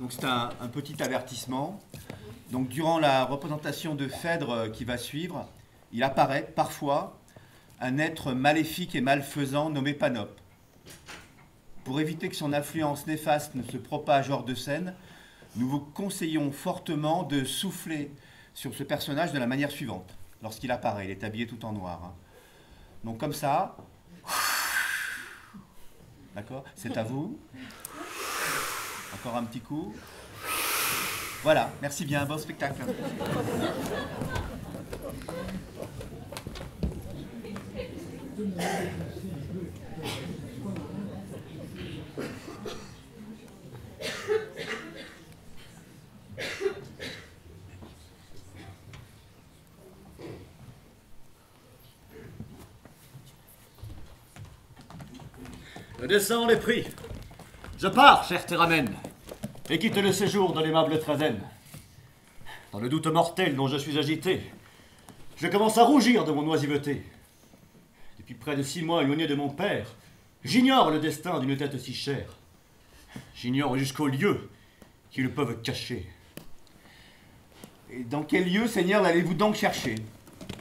Donc c'est un petit avertissement. Donc durant la représentation de Phèdre qui va suivre, il apparaît parfois un être maléfique et malfaisant nommé Panope. Pour éviter que son influence néfaste ne se propage hors de scène, nous vous conseillons fortement de souffler sur ce personnage de la manière suivante. Lorsqu'il apparaît, il est habillé tout en noir. Hein. Donc comme ça. D'accord? C'est à vous. Encore un petit coup. Voilà, merci bien, bon spectacle. Le dessin est pris. Je pars, cher Théramène, et quitte le séjour de l'aimable Trézène. Dans le doute mortel dont je suis agité, je commence à rougir de mon oisiveté. Depuis près de 6 mois éloigné de mon père, j'ignore le destin d'une tête si chère. J'ignore jusqu'aux lieux qui le peuvent cacher. Et dans quel lieu, Seigneur, l'allez-vous donc chercher?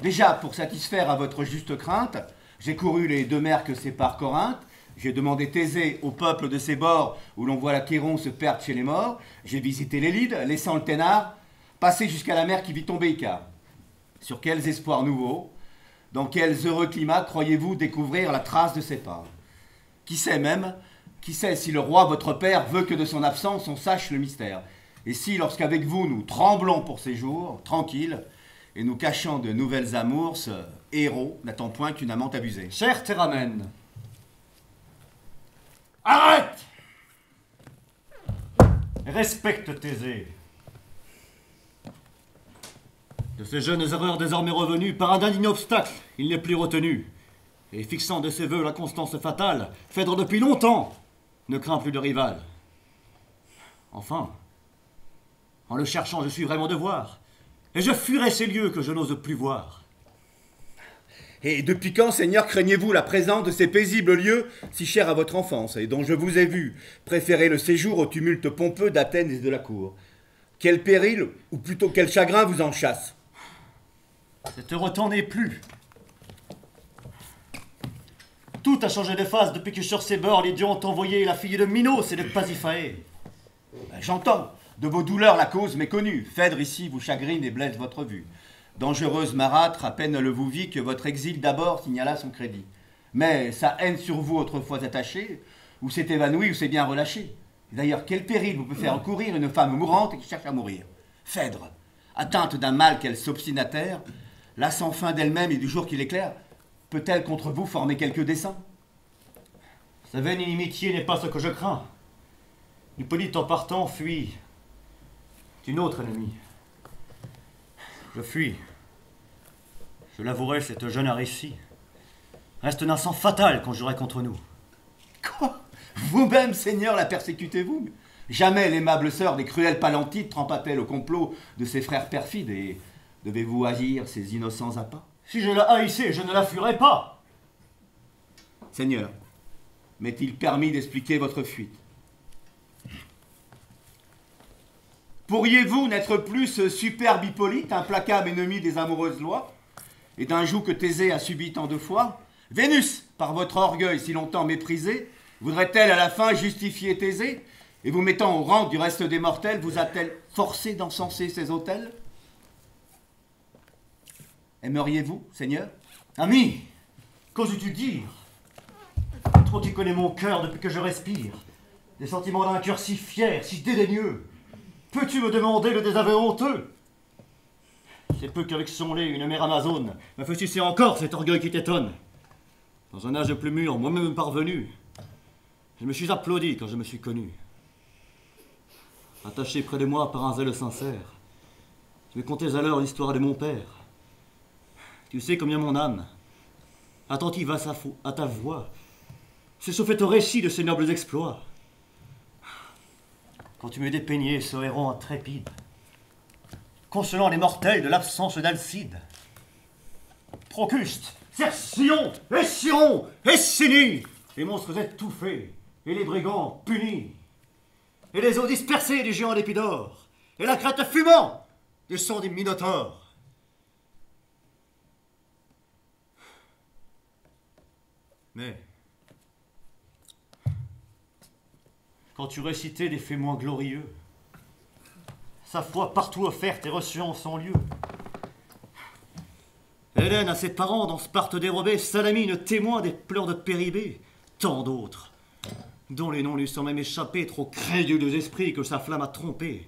Déjà, pour satisfaire à votre juste crainte, j'ai couru les 2 mers que sépare Corinthe. J'ai demandé Thésée au peuple de ses bords où l'on voit l'Achéron se perdre chez les morts. J'ai visité l'Élide, laissant le Ténard, passer jusqu'à la mer qui vit tomber Ica. Sur quels espoirs nouveaux, dans quels heureux climats croyez-vous découvrir la trace de ses pas? Qui sait même, qui sait si le roi, votre père, veut que de son absence on sache le mystère? Et si, lorsqu'avec vous nous tremblons pour ces jours, tranquilles, et nous cachant de nouvelles amours, ce héros n'attend point qu'une amante abusée. Cher Théramène, arrête! Respecte Thésée. De ces jeunes erreurs désormais revenues, par un indigne obstacle, il n'est plus retenu. Et fixant de ses voeux la constance fatale, Phèdre depuis longtemps ne craint plus de rival. Enfin, en le cherchant, je suivrai mon devoir, et je fuirai ces lieux que je n'ose plus voir. Et depuis quand, Seigneur, craignez-vous la présence de ces paisibles lieux si chers à votre enfance, et dont je vous ai vu préférer le séjour au tumulte pompeux d'Athènes et de la cour? Quel péril, ou plutôt quel chagrin vous en chasse? Cet heureux temps n'est plus. Tout a changé de face depuis que sur ces bords les dieux ont envoyé la fille de Minos et de Pasiphae. J'entends, de vos douleurs la cause m'est connue. Phèdre ici vous chagrine et blesse votre vue. Dangereuse marâtre, à peine le vous vit que votre exil d'abord signala son crédit. Mais sa haine sur vous autrefois attachée, ou s'est évanouie, ou s'est bien relâchée. D'ailleurs, quel péril vous peut faire encourir une femme mourante et qui cherche à mourir? Phèdre, atteinte d'un mal qu'elle s'obstine à terre, là sans fin d'elle-même et du jour qui l'éclaire, peut-elle contre vous former quelques desseins? Sa vaine inimitié n'est pas ce que je crains. Hippolyte en partant fuit d'une autre ennemie. Je fuis. Je l'avouerai, cette jeune Aricie reste d'un sang fatal quand j'aurai contre nous. Quoi? Vous-même, Seigneur, la persécutez-vous? Jamais l'aimable sœur des cruels Palantides trempa-t-elle au complot de ses frères perfides, et devez-vous haïr ces innocents appâts? Si je la haïssais, je ne la fuirais pas. Seigneur, m'est-il permis d'expliquer votre fuite? Pourriez-vous n'être plus ce superbe Hippolyte, implacable ennemi des amoureuses lois, et d'un joug que Thésée a subi tant de fois? Vénus, par votre orgueil si longtemps méprisé, voudrait-elle à la fin justifier Thésée, et vous mettant au rang du reste des mortels, vous a-t-elle forcé d'encenser ses autels? Aimeriez-vous, Seigneur? Ami, qu'oses-tu dire? Trop tu connais mon cœur depuis que je respire, des sentiments d'un cœur si fier, si dédaigneux. Peux-tu me demander le désaveu honteux? C'est peu qu'avec son lait, une mère Amazone m'a fait sucer encore cet orgueil qui t'étonne. Dans un âge plus mûr, moi-même parvenu, je me suis applaudi quand je me suis connu. Attaché près de moi par un zèle sincère, je me contais alors l'histoire de mon père. Tu sais combien mon âme, attentive à ta voix, s'est chauffée au récit de ses nobles exploits. Quand tu me dépeignais ce héros intrépide, consolant les mortels de l'absence d'Alcide, Procuste, Cercyon, et Sciron, et Sinnis, les monstres étouffés et les brigands punis. et les eaux dispersées du géant d'Épidore, et la crête fumante du son du Minotaure. Mais, quand tu récitais des faits moins glorieux, sa foi partout offerte et reçue en son lieu, Hélène à ses parents dans Sparte dérobée, Salamine témoin des pleurs de Péribée, tant d'autres, dont les noms lui sont même échappés, trop crédules esprits que sa flamme a trompés.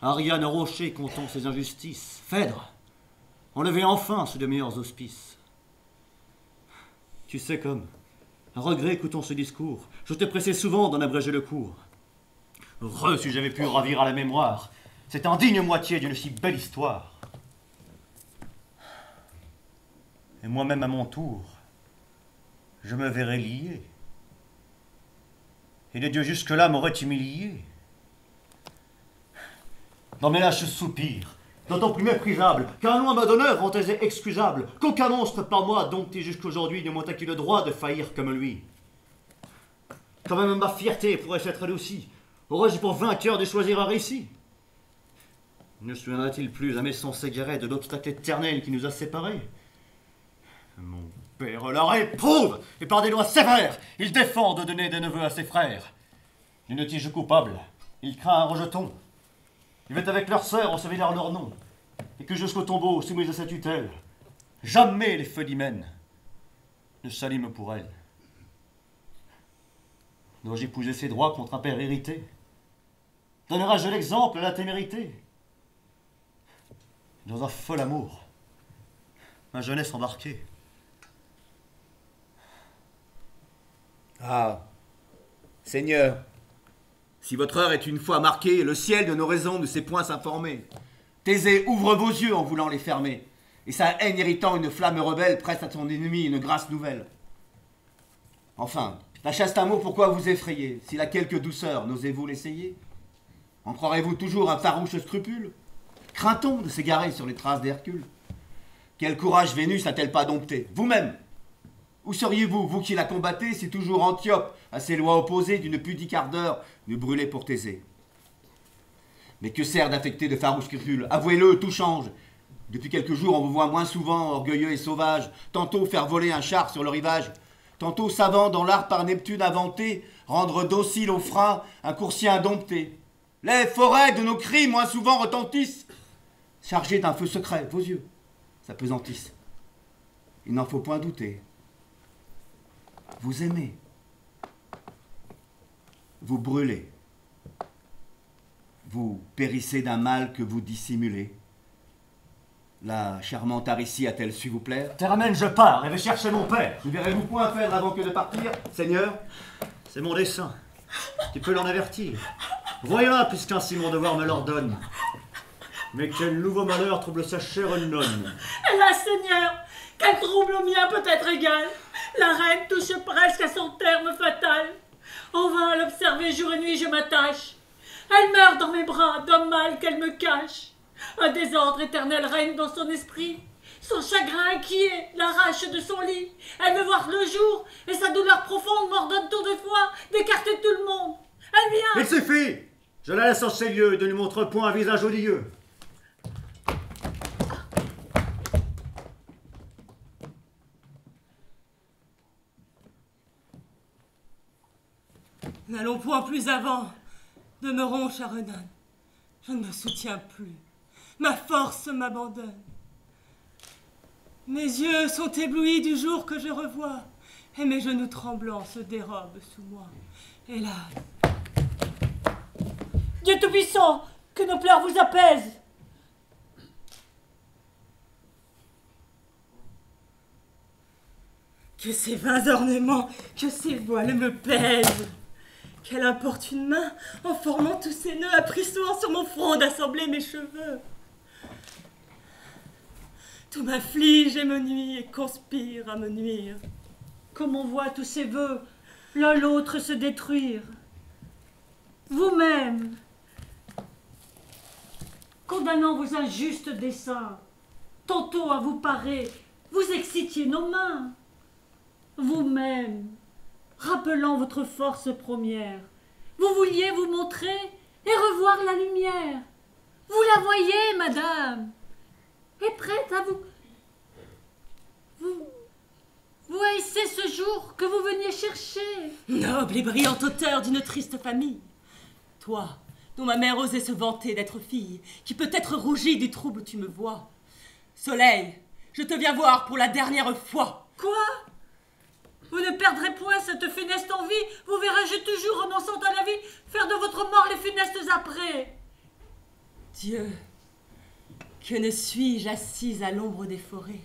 Ariane Rocher comptant ses injustices, Phèdre, enlevé enfin sous de meilleurs auspices. Tu sais comme, à regret écoutant ce discours, je t'ai pressé souvent d'en abréger le cours. Heureux si j'avais pu ravir à la mémoire cette indigne moitié d'une si belle histoire. Et moi-même à mon tour, je me verrais lié. Et les dieux jusque-là m'auraient humilié. Dans mes lâches soupirs, d'autant plus méprisable, qu'un loin m'a d'honneur en Thésée excusable, qu'aucun monstre par moi dompté jusqu'aujourd'hui ne m'ont acquis le droit de faillir comme lui. Quand même ma fierté pourrait s'être adoucie, aurais-je pour vainqueur de choisir Aricie. Ne souviendra-t-il plus à mes sens égarés de l'obstacle éternel qui nous a séparés? Mon père leur éprouve, et par des lois sévères, il défend de donner des neveux à ses frères. D'une tige coupable, il craint un rejeton. Il veut avec leurs sœurs ensevelir leur nom, et que jusqu'au tombeau, soumise à sa tutelle, jamais les feux d'hymen ne s'allument pour elle. Dois-je épouser ses droits contre un père irrité? Donnerai-je l'exemple à la témérité? Dans un fol amour, ma jeunesse embarquée. Ah, Seigneur, si votre heure est une fois marquée, le ciel de nos raisons ne sait point s'informer. Thésée, ouvre vos yeux en voulant les fermer, et sa haine irritant une flamme rebelle presse à ton ennemi une grâce nouvelle. Enfin, la chaste un mot, pourquoi vous effrayer? S'il a quelque douceur, n'osez-vous l'essayer? En croirez-vous toujours un farouche scrupule? Craint-on de s'égarer sur les traces d'Hercule? Quel courage Vénus n'a-t-elle pas dompté? Vous-même, où seriez-vous, vous qui la combattez, si toujours Antiope, à ses lois opposées d'une pudique ardeur, ne brûlait pour Thésée? Mais que sert d'affecter de farouches scrupules? Avouez-le, tout change. Depuis quelques jours, on vous voit moins souvent, orgueilleux et sauvage, tantôt faire voler un char sur le rivage, tantôt savant dans l'art par Neptune inventé, rendre docile au frein un coursier indompté. Les forêts de nos cris moins souvent retentissent, chargées d'un feu secret, vos yeux s'apesantissent. Il n'en faut point douter. Vous aimez, vous brûlez, vous périssez d'un mal que vous dissimulez. La charmante Aricie a-t-elle su vous plaire? Théramène, je pars et vais chercher mon père. Ne verrez-vous point faire avant que de partir? Seigneur, c'est mon dessein, tu peux l'en avertir. Voyons, puisqu'ainsi mon devoir me l'ordonne. Mais quel nouveau malheur trouble sa chère Oenone? Là, Seigneur, quel trouble au mien peut-être égal? La reine touche presque à son terme fatal. En vain à l'observer jour et nuit je m'attache. Elle meurt dans mes bras d'un mal qu'elle me cache. Un désordre éternel règne dans son esprit. Son chagrin inquiet l'arrache de son lit. Elle veut voir le jour et sa douleur profonde m'ordonne tour de fois d'écarter tout le monde. Elle vient. Il suffit. Je la laisse en ses lieux et ne lui montre point un visage odieux. N'allons point plus avant. Demeurons, chère Oenone. Je ne me soutiens plus. Ma force m'abandonne. Mes yeux sont éblouis du jour que je revois, et mes genoux tremblants se dérobent sous moi. Hélas! Dieu Tout-Puissant, que nos pleurs vous apaisent! Que ces vains ornements, que ces voiles me pèsent! Quelle importune main, en formant tous ces nœuds, a pris soin sur mon front d'assembler mes cheveux. Tout m'afflige et me nuit, et conspire à me nuire. Comme on voit tous ces vœux, l'un l'autre se détruire. Vous-même, condamnant vos injustes desseins, tantôt à vous parer, vous excitiez nos mains. Vous-même, rappelant votre force première, Vous vouliez vous montrer et revoir la lumière. Vous la voyez, madame, et prête à vous... Vous haïssez ce jour que vous veniez chercher. Noble et brillante auteur d'une triste famille. Toi, dont ma mère osait se vanter d'être fille, qui peut-être rougit du trouble où tu me vois. Soleil, je te viens voir pour la dernière fois. Quoi? Vous ne perdrez point cette funeste envie. Vous verrez, j'ai toujours, renonçant à la vie, faire de votre mort les funestes apprêts. Dieu, que ne suis-je assise à l'ombre des forêts?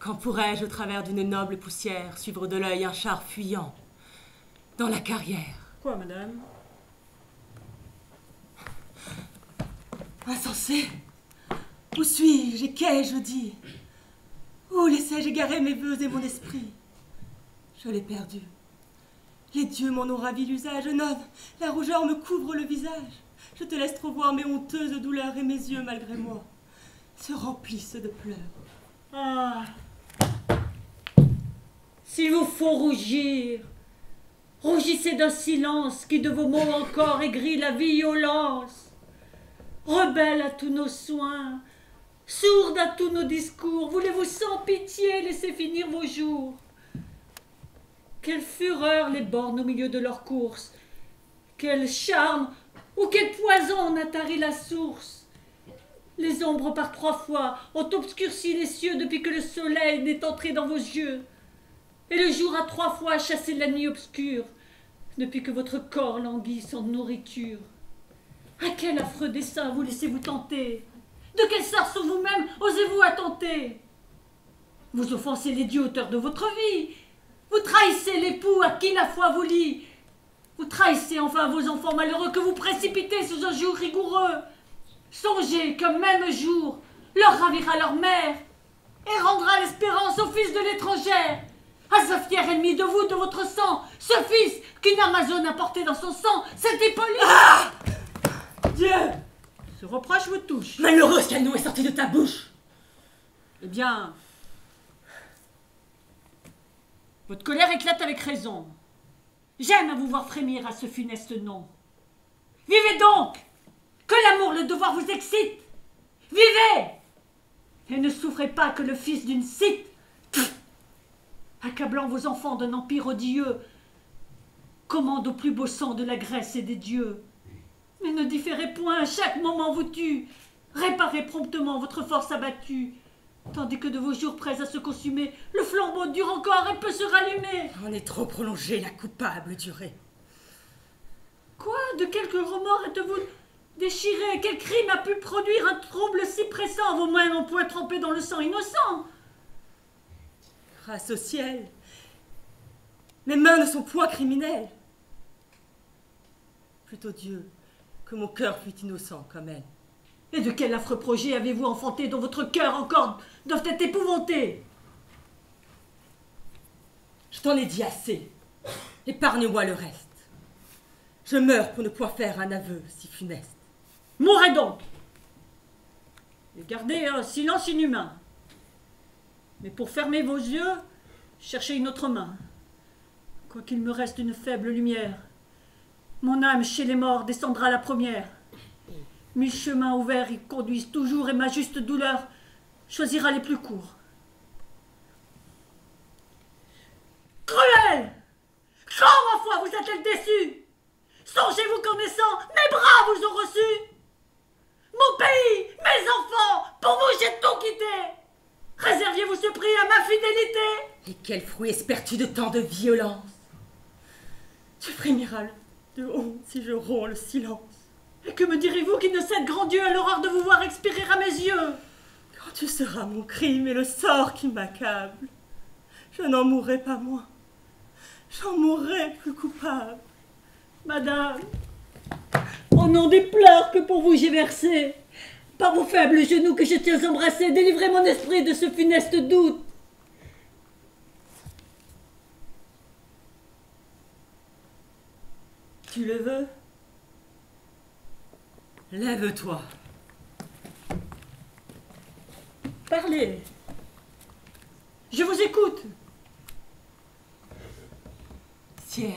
Quand pourrais-je, au travers d'une noble poussière, suivre de l'œil un char fuyant dans la carrière? Quoi, madame? Insensé! Où suis-je et qu'ai-je dit? Où laissais-je égarer mes voeux et mon esprit? Je l'ai perdu. Les dieux m'en ont ravi l'usage. Oenone, la rougeur me couvre le visage. Je te laisse trop voir mes honteuses douleurs et mes yeux, malgré moi, se remplissent de pleurs. Ah! S'il vous faut rougir, rougissez d'un silence qui de vos mots encore aigrit la violence. Rebelle à tous nos soins, sourde à tous nos discours, voulez-vous sans pitié laisser finir vos jours? Quelle fureur les borne au milieu de leur course! Quel charme ou quel poison en a tari la source! Les ombres par trois fois ont obscurci les cieux depuis que le soleil n'est entré dans vos yeux. Et le jour a trois fois chassé la nuit obscure depuis que votre corps languit sans nourriture. À quel affreux dessein vous laissez-vous tenter? De quel sarceau vous-même osez-vous attenter? Vous offensez les dieux auteurs de votre vie. Vous trahissez l'époux à qui la foi vous lie. Vous trahissez enfin vos enfants malheureux que vous précipitez sous un joug rigoureux. Songez qu'un même jour leur ravira leur mère et rendra l'espérance au fils de l'étrangère, à ce fier ennemi de vous, de votre sang, ce fils qu'une Amazone a porté dans son sang, cette Hippolyte. Ah! Dieu! Ce reproche me touche. Malheureuse qu'elle nous est sortie de ta bouche. Eh bien, votre colère éclate avec raison. J'aime à vous voir frémir à ce funeste nom. Vivez donc! Que l'amour, le devoir vous excite! Vivez! Et ne souffrez pas que le fils d'une cite, accablant vos enfants d'un empire odieux, commande au plus beau sang de la Grèce et des dieux. Mais ne différez point, chaque moment vous tue. Réparez promptement votre force abattue, tandis que de vos jours prêts à se consumer, le flambeau dure encore et peut se rallumer. On est trop prolongé la coupable durée. Quoi? De quelques remords êtes-vous déchiré? Quel crime a pu produire un trouble si pressant? Vos mains n'ont point trempé dans le sang innocent. Grâce au ciel, mes mains ne sont point criminelles. Plutôt Dieu que mon cœur fût innocent comme elle. Et de quel affreux projet avez-vous enfanté dont votre cœur encore doivent être épouvantés? Je t'en ai dit assez. Épargne-moi le reste. Je meurs pour ne point faire un aveu si funeste. Mourrez donc! Et gardez un silence inhumain. Mais pour fermer vos yeux, cherchez une autre main. Quoiqu'il me reste une faible lumière, mon âme chez les morts descendra la première. Mille chemins ouverts y conduisent toujours, et ma juste douleur choisira les plus courts. Cruel! Quand ma foi vous a-t-elle déçu? Songez-vous qu'en naissant, mes bras vous ont reçu. Mon pays, mes enfants, pour vous j'ai tout quitté. Réserviez-vous ce prix à ma fidélité. Et quel fruit espères-tu de tant de violence? Tu frémiras de honte si je romps le silence. Et que me direz-vous qui ne cède grand Dieu à l'horreur de vous voir expirer à mes yeux? Quand tu seras mon crime et le sort qui m'accable, je n'en mourrai pas moins, j'en mourrai plus coupable. Madame, au nom des pleurs que pour vous j'ai versés, par vos faibles genoux que je tiens embrassés, délivrez mon esprit de ce funeste doute. Tu le veux? Lève-toi. Parlez. Je vous écoute. Ciel.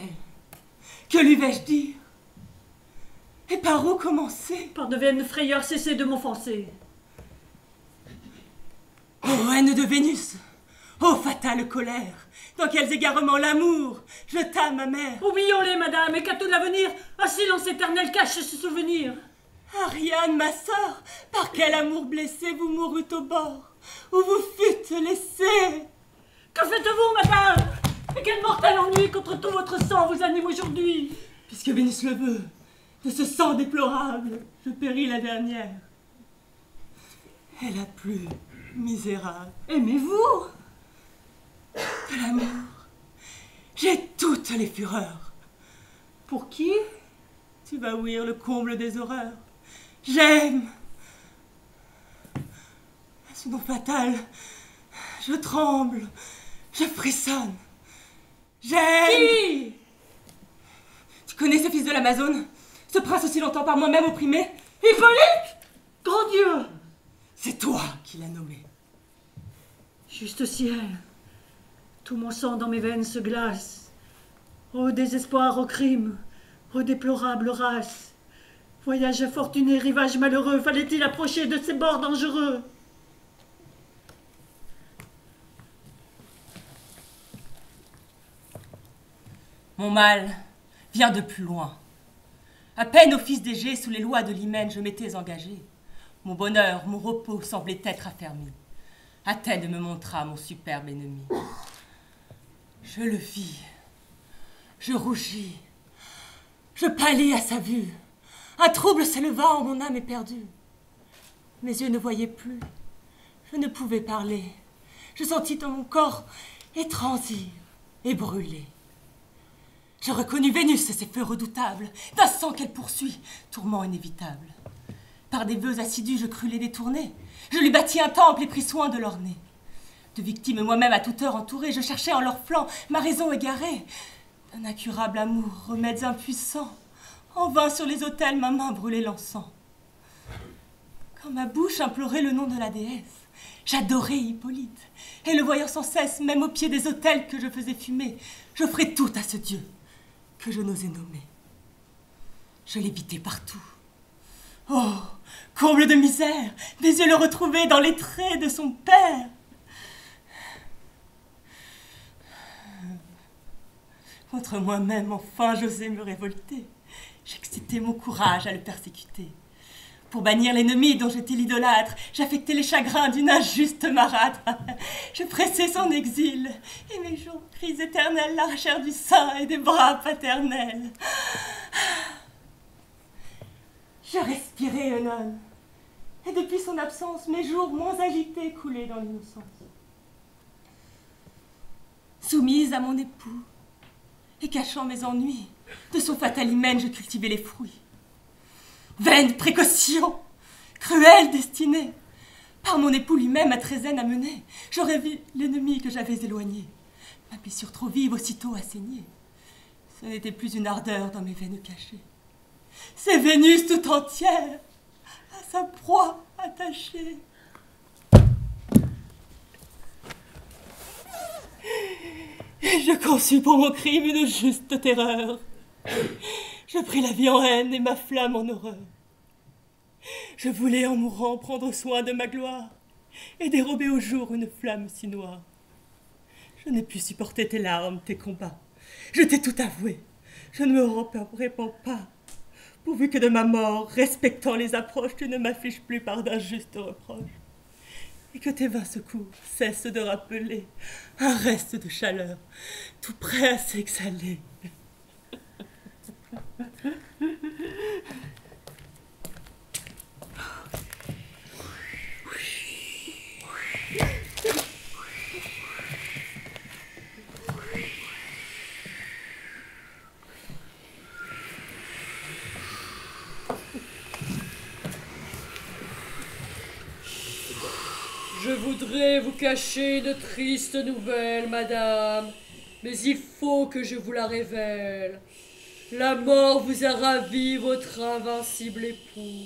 Que lui vais-je dire? Et par où commencer? Par de vaines frayeurs, cessez de m'offenser. Ô reine de Vénus, ô fatale colère, dans quels égarements l'amour jeta ma mère! Oublions-les, madame, et qu'à tout l'avenir, un silence éternel cache ce souvenir. Ariane, ma sœur, par quel amour blessé vous mourûtes au bord, où vous fûtes laissée? Que faites-vous, madame? Et quel mortel ennui contre tout votre sang vous anime aujourd'hui? Puisque Vénus le veut, de ce sang déplorable, je péris la dernière. Elle a plu, misérable. Aimez-vous? De l'amour, j'ai toutes les fureurs. Pour qui? Tu vas ouïr le comble des horreurs. J'aime. Ce nom fatal, je tremble, je frissonne. J'aime. Qui? Tu connais ce fils de l'Amazone, ce prince aussi longtemps par moi-même opprimé? Hippolyte! Grand Dieu! C'est toi qui l'as nommé. Juste ciel, tout mon sang dans mes veines se glace. Ô désespoir, ô crime, ô déplorable race! Voyage infortuné, rivage malheureux, fallait-il approcher de ces bords dangereux? Mon mal vient de plus loin. À peine au fils d'Égée, sous les lois de l'hymen, je m'étais engagée. Mon bonheur, mon repos semblait être affermi. Athènes me montra mon superbe ennemi. Je le vis, je rougis, je pâlis à sa vue. Un trouble s'éleva en mon âme éperdue. Mes yeux ne voyaient plus, je ne pouvais parler. Je sentis dans mon corps étrandir et brûler. Je reconnus Vénus et ses feux redoutables, d'un sang qu'elle poursuit, tourment inévitable. Par des vœux assidus, je crus les détourner. Je lui bâtis un temple et pris soin de l'orner. De victimes moi-même à toute heure entourée, je cherchais en leur flanc ma raison égarée. D'un incurable amour, remèdes impuissants, en vain sur les autels ma main brûlait l'encens. Quand ma bouche implorait le nom de la déesse, j'adorais Hippolyte, et le voyant sans cesse, même au pied des autels que je faisais fumer, j'offrais tout à ce dieu que je n'osais nommer. Je l'évitais partout. Oh, comble de misère, mes yeux le retrouvaient dans les traits de son père. Contre moi-même, enfin, j'osais me révolter. J'excitais mon courage à le persécuter. Pour bannir l'ennemi dont j'étais l'idolâtre, j'affectais les chagrins d'une injuste marâtre. Je pressais son exil, et mes jours, cris éternels, l'arrachèrent du sein et des bras paternels. Je respirais, Oenone, et depuis son absence, mes jours moins agités coulaient dans l'innocence. Soumise à mon époux, et cachant mes ennuis, de son fatal hymen, je cultivais les fruits. Vaine précaution, cruelle destinée, par mon époux lui-même à Trézène amené, j'aurais vu l'ennemi que j'avais éloigné, ma blessure trop vive aussitôt assaignée. Ce n'était plus une ardeur dans mes veines cachées. C'est Vénus tout entière, à sa proie attachée. Je conçus pour mon crime une juste terreur. Je pris la vie en haine et ma flamme en horreur. Je voulais en mourant prendre soin de ma gloire et dérober au jour une flamme si noire. Je n'ai pu supporter tes larmes, tes combats. Je t'ai tout avoué, je ne me répands pas, pourvu que de ma mort, respectant les approches, tu ne m'affiches plus par d'injustes reproches. Et que tes vains secours cessent de rappeler un reste de chaleur, tout prêt à s'exhaler. Je voudrais vous cacher de tristes nouvelles, madame, mais il faut que je vous la révèle. La mort vous a ravi votre invincible époux,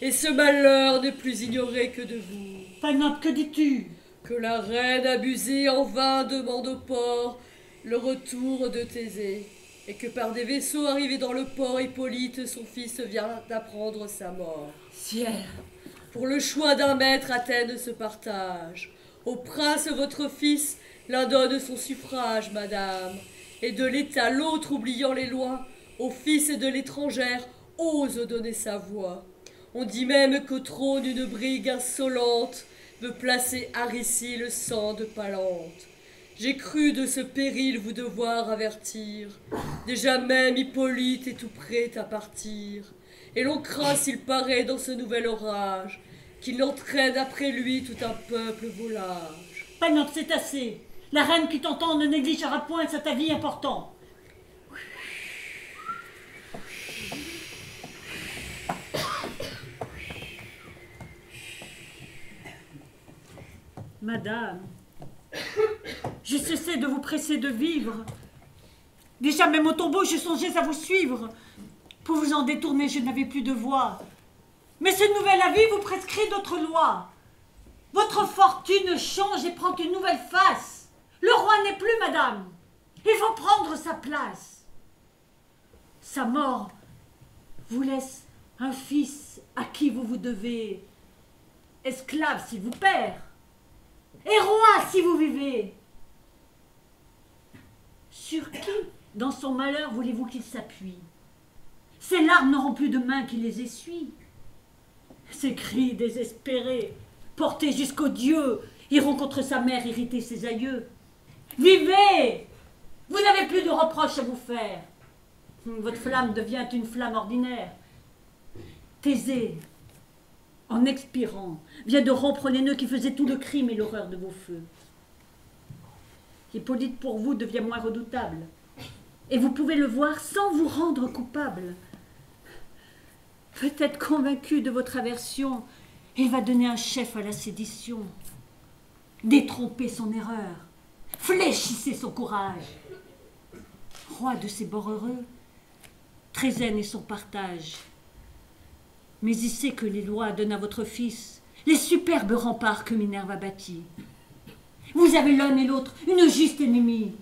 et ce malheur n'est plus ignoré que de vous. Panope, que dis-tu? Que la reine abusée en vain demande au port le retour de Thésée. et que par des vaisseaux arrivés dans le port, Hippolyte, son fils, vient d'apprendre sa mort. Ciel! Pour le choix d'un maître, Athènes se partage. Au prince, votre fils, l'un donne son suffrage, madame, et de l'État, l'autre, oubliant les lois, au fils de l'étrangère, ose donner sa voix. On dit même qu'au trône, une brigue insolente veut placer Aricie, le sang de Palante. J'ai cru de ce péril vous devoir avertir. Déjà même Hippolyte est tout prêt à partir. Et l'on craint, s'il paraît dans ce nouvel orage, qu'il n'entraîne après lui tout un peuple volage. Panope, c'est assez. La reine qui t'entend ne négligera point cet avis important. Madame, j'ai cessé de vous presser de vivre. Déjà même au tombeau, je songeais à vous suivre. Pour vous en détourner, je n'avais plus de voix. Mais ce nouvel avis vous prescrit d'autres lois. Votre fortune change et prend une nouvelle face. Le roi n'est plus, madame. Il faut prendre sa place. Sa mort vous laisse un fils à qui vous vous devez. Esclave s'il vous perd, et roi si vous vivez. Sur qui, dans son malheur, voulez-vous qu'il s'appuie? Ses larmes n'auront plus de main qui les essuie. Ses cris désespérés, portés jusqu'aux dieux, iront contre sa mère irriter ses aïeux. Vivez! Vous n'avez plus de reproches à vous faire. Votre flamme devient une flamme ordinaire. Thésée, en expirant, vient de rompre les nœuds qui faisaient tout le crime et l'horreur de vos feux. Hippolyte, pour vous, devient moins redoutable. Et vous pouvez le voir sans vous rendre coupable. Peut-être convaincu de votre aversion, il va donner un chef à la sédition. Détrompez son erreur, fléchissez son courage. Roi de ces bords heureux, Trézène est son partage. Mais il sait que les lois donnent à votre fils les superbes remparts que Minerve a bâtis. Vous avez l'un et l'autre une juste ennemie.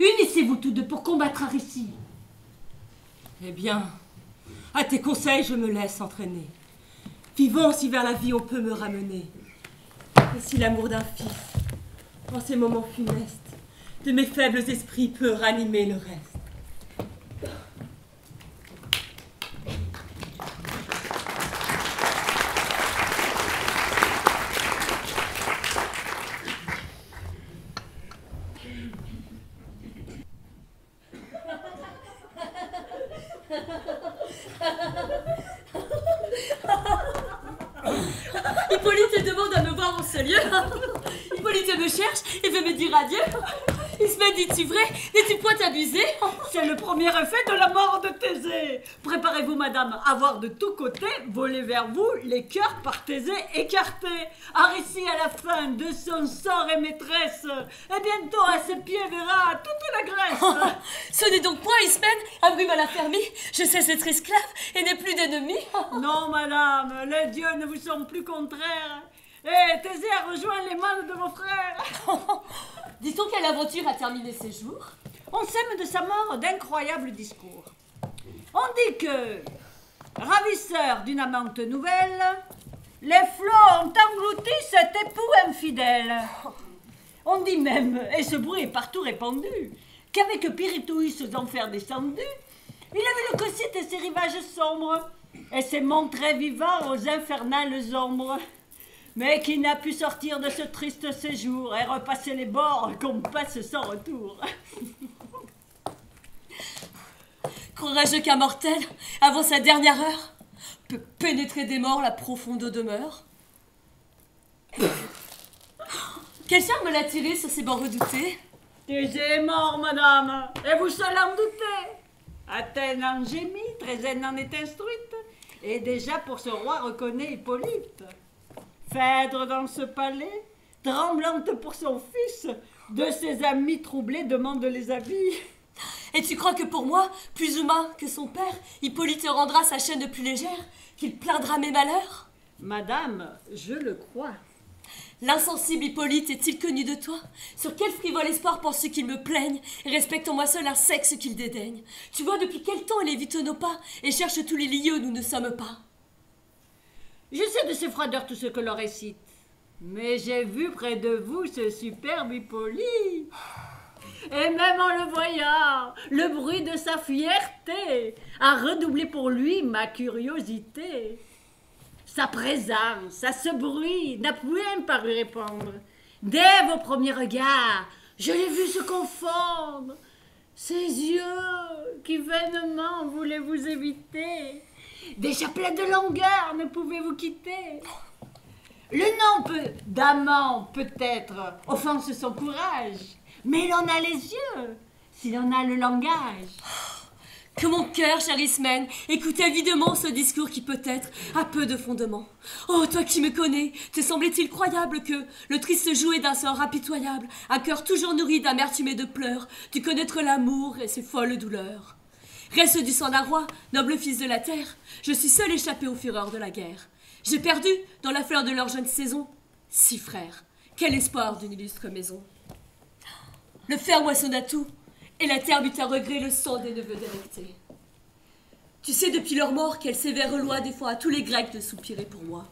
Unissez-vous tous deux pour combattre Aricie. Eh bien, à tes conseils, je me laisse entraîner. Vivons si vers la vie on peut me ramener. Et si l'amour d'un fils, en ces moments funestes, de mes faibles esprits peut ranimer le reste. Hippolyte demande à me voir en ce lieu. Hippolyte me cherche et veut me dire adieu. Ismène, dis-tu vrai? N'es-tu point abusé? C'est le premier effet de la mort de Thésée. Préparez-vous, madame, à voir de tous côtés voler vers vous les cœurs par Thésée écartés. Aricie, à la fin de son sort est maîtresse, et bientôt à ses pieds verra toute la Grèce. Ce n'est donc point, Ismène, abrume à la fermie. Je cesse d'être esclave et n'ai plus d'ennemis. Non, madame, les dieux ne vous sont plus contraires. Eh, Thésée a rejoint les mânes de mon frère. Dit-on quelle aventure a terminé ses jours? On sème de sa mort d'incroyables discours. On dit que, ravisseur d'une amante nouvelle, les flots ont englouti cet époux infidèle. On dit même, et ce bruit est partout répandu, qu'avec Pirithoüs aux enfers descendu, il a vu le Cocythe et ses rivages sombres, et s'est montré vivant aux infernales ombres. Mais qui n'a pu sortir de ce triste séjour et repasser les bords qu'on passe sans retour. Croirais-je qu'un mortel, avant sa dernière heure, peut pénétrer des morts la profonde demeure? Quel charme l'a tiré sur ces bords redoutés? Thésée est mort, madame, et vous seul en doutez. Athènes en gémit, Trézène en est instruite, et déjà pour ce roi reconnaît Hippolyte. Phèdre dans ce palais, tremblante pour son fils, de ses amis troublés demande les avis. Et tu crois que pour moi, plus humain que son père, Hippolyte rendra sa chaîne plus légère, qu'il plaindra mes malheurs? Madame, je le crois. L'insensible Hippolyte est-il connu de toi? Sur quel frivole espoir penses-tu qu'il me plaigne? Respecte en moi seul un sexe qu'il dédaigne. Tu vois depuis quel temps elle évite nos pas et cherche tous les lieux où nous ne sommes pas. Je sais de ses froideurs tout ce que l'on récite, mais j'ai vu près de vous ce superbe Hippolyte. Et même en le voyant, le bruit de sa fierté a redoublé pour lui ma curiosité. Sa présence, à ce bruit, n'a point paru répondre. Dès vos premiers regards, je l'ai vu se confondre. Ses yeux, qui vainement voulaient vous éviter, déjà pleins de longueur, ne pouvaient vous quitter. Le nom d'amant, peut-être, offense son courage, mais l'on a les yeux, si l'on a le langage. Que mon cœur, chère Ismène, écoute avidement ce discours qui peut-être a peu de fondement. Oh, toi qui me connais, te semblait-il croyable que, le triste jouet d'un sort impitoyable, un cœur toujours nourri d'amertume et de pleurs, tu connaître l'amour et ses folles douleurs. Reste du sang d'un roi, noble fils de la terre, je suis seul échappé aux fureurs de la guerre. J'ai perdu, dans la fleur de leur jeune saison, 6 frères. Quel espoir d'une illustre maison. Le fer moissonne à tout, et la terre but à regret le sang des neveux délectés. Tu sais depuis leur mort quelle sévère loi défend à tous les Grecs de soupirer pour moi.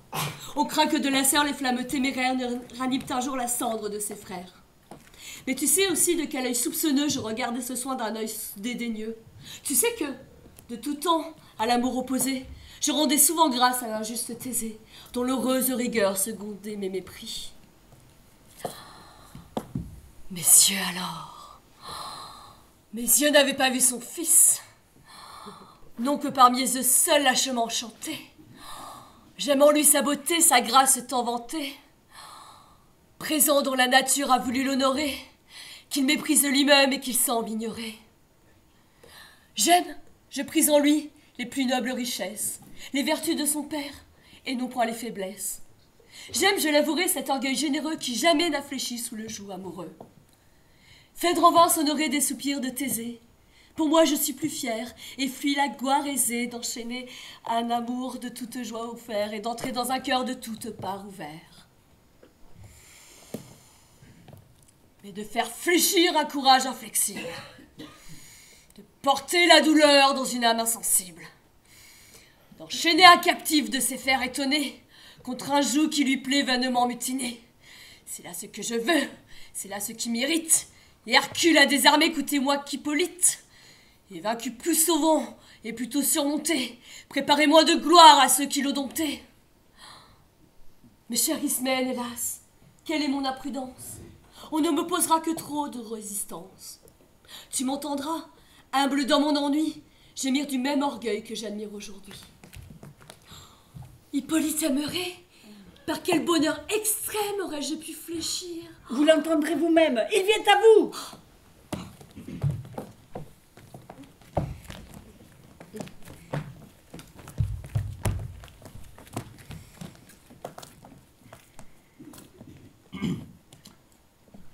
On craint que de la serre les flammes téméraires ne raniment un jour la cendre de ses frères. Mais tu sais aussi de quel œil soupçonneux je regardais ce soin d'un œil dédaigneux. Tu sais que, de tout temps, à l'amour opposé, je rendais souvent grâce à l'injuste Thésée, dont l'heureuse rigueur secondait mes mépris. Messieurs alors, mes yeux n'avaient pas vu son fils, non que parmi eux seuls lâchement enchanté. J'aime en lui sa beauté, sa grâce tant vantée. Présent dont la nature a voulu l'honorer, qu'il méprise lui-même et qu'il semble ignorer. J'aime, je pris en lui les plus nobles richesses, les vertus de son père, et non point les faiblesses. J'aime, je l'avouerai, cet orgueil généreux qui jamais n'a fléchi sous le joug amoureux. Phèdre en vain s'honorer des soupirs de Thésée. Pour moi, je suis plus fière et fuis la gloire aisée d'enchaîner un amour de toute joie offert et d'entrer dans un cœur de toute part ouvert. Mais de faire fléchir un courage inflexible, de porter la douleur dans une âme insensible, d'enchaîner un captif de ses fers étonnés contre un joug qui lui plaît vainement mutiné. C'est là ce que je veux, c'est là ce qui m'irrite. Et Hercule a désarmé, coûtez-moi qu'Hippolyte. Et vaincu plus sauvant, et plutôt surmonté, préparez-moi de gloire à ceux qui l'ont dompté. Mais chère Ismène, hélas, quelle est mon imprudence? On ne m'opposera que trop de résistance. Tu m'entendras, humble dans mon ennui, gémir du même orgueil que j'admire aujourd'hui. Hippolyte aimerait? Par quel bonheur extrême aurais-je pu fléchir? Vous l'entendrez vous-même, il vient à vous!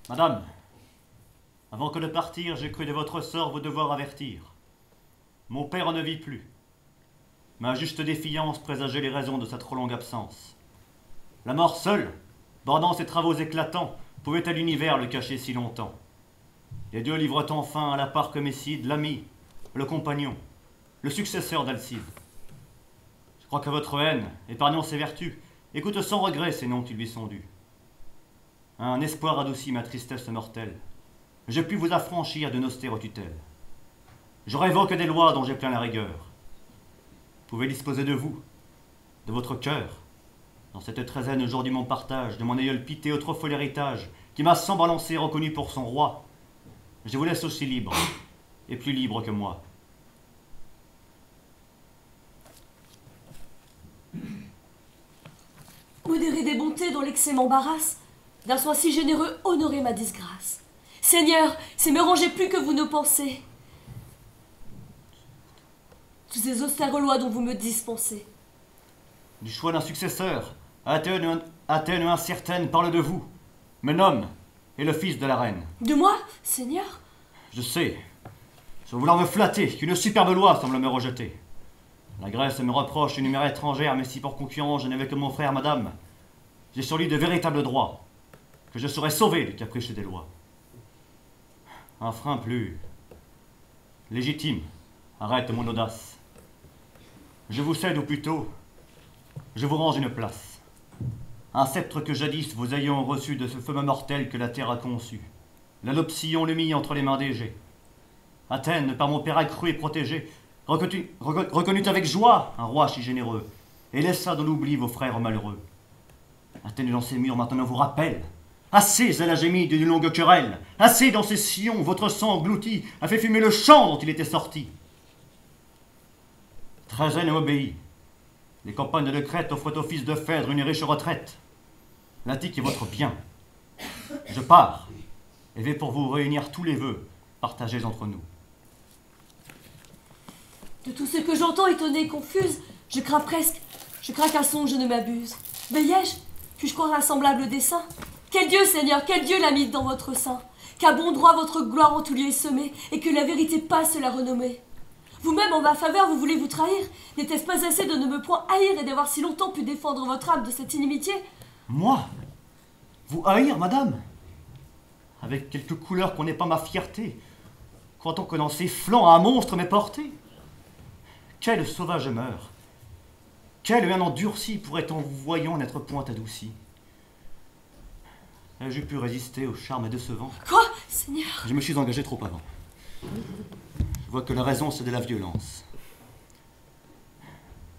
Madame, avant que de partir, j'ai cru de votre sort vous devoir avertir. Mon père ne vit plus. Ma juste défiance présageait les raisons de sa trop longue absence. La mort seule, bordant ses travaux éclatants, pouvait à l'univers le cacher si longtemps. Les dieux livrent enfin à la part que Mécide, l'ami, le compagnon, le successeur d'Alcide. Je crois que votre haine, épargnant ses vertus, écoute sans regret ces noms qui lui sont dus. Un espoir adoucit ma tristesse mortelle. Je puis vous affranchir de nos austères tutelles. Je révoque des lois dont j'ai plein la rigueur. Vous pouvez disposer de vous, de votre cœur, dans cette Trézène aujourd'hui mon partage, de mon aïeul pité autrefois l'héritage, qui m'a sans balancer reconnu pour son roi. Je vous laisse aussi libre, et plus libre que moi. Modérez des bontés dont l'excès m'embarrasse, d'un soin si généreux honorez ma disgrâce. Seigneur, c'est me ranger plus que vous ne pensez. Tous ces austères lois dont vous me dispensez. Du choix d'un successeur, Athènes incertaine parle de vous, me nomme, et le fils de la reine. De moi, Seigneur? Je sais, sans vouloir me flatter, qu'une superbe loi semble me rejeter. La Grèce me reproche une mère étrangère, mais si pour concurrence je n'avais que mon frère, madame, j'ai sur lui de véritables droits. que je serais sauvé du caprice des lois. Un frein plus légitime arrête mon audace. Je vous cède, ou plutôt, je vous range une place. Un sceptre que jadis vous ayant reçu de ce feu mortel que la terre a conçu. La Lopsion le mit entre les mains d'Égée. Athènes, par mon père accru et protégé, reconnut avec joie un roi si généreux, et laissa dans l'oubli vos frères malheureux. Athènes dans ses murs maintenant vous rappelle. Assez à la gémie d'une longue querelle, assez dans ses sillons, votre sang englouti a fait fumer le champ dont il était sorti. Trézène obéit. Les campagnes de Crète offrent au fils de Phèdre une riche retraite. L'Attique est votre bien. Je pars et vais pour vous réunir tous les vœux partagés entre nous. De tout ce que j'entends, étonnée, confuse, je craque un son, je ne m'abuse. Veillais-je? Puis-je croire un semblable dessein? Quel Dieu, Seigneur, quel Dieu l'a mis dans votre sein? Qu'à bon droit votre gloire en tout lieu est semée, et que la vérité passe la renommée. Vous-même, en ma faveur, vous voulez vous trahir? N'était-ce pas assez de ne me point haïr et d'avoir si longtemps pu défendre votre âme de cette inimitié? Moi? Vous haïr, madame? Avec quelque couleur qu'on n'ait pas ma fierté, croit-on que dans ses flancs un monstre m'ait porté? Quel sauvage meurt! Quel un endurci pourrait en vous voyant n'être point adouci? J'ai pu résister au charme décevant. Quoi, Seigneur? Je me suis engagé trop avant. Je vois que la raison, c'est de la violence.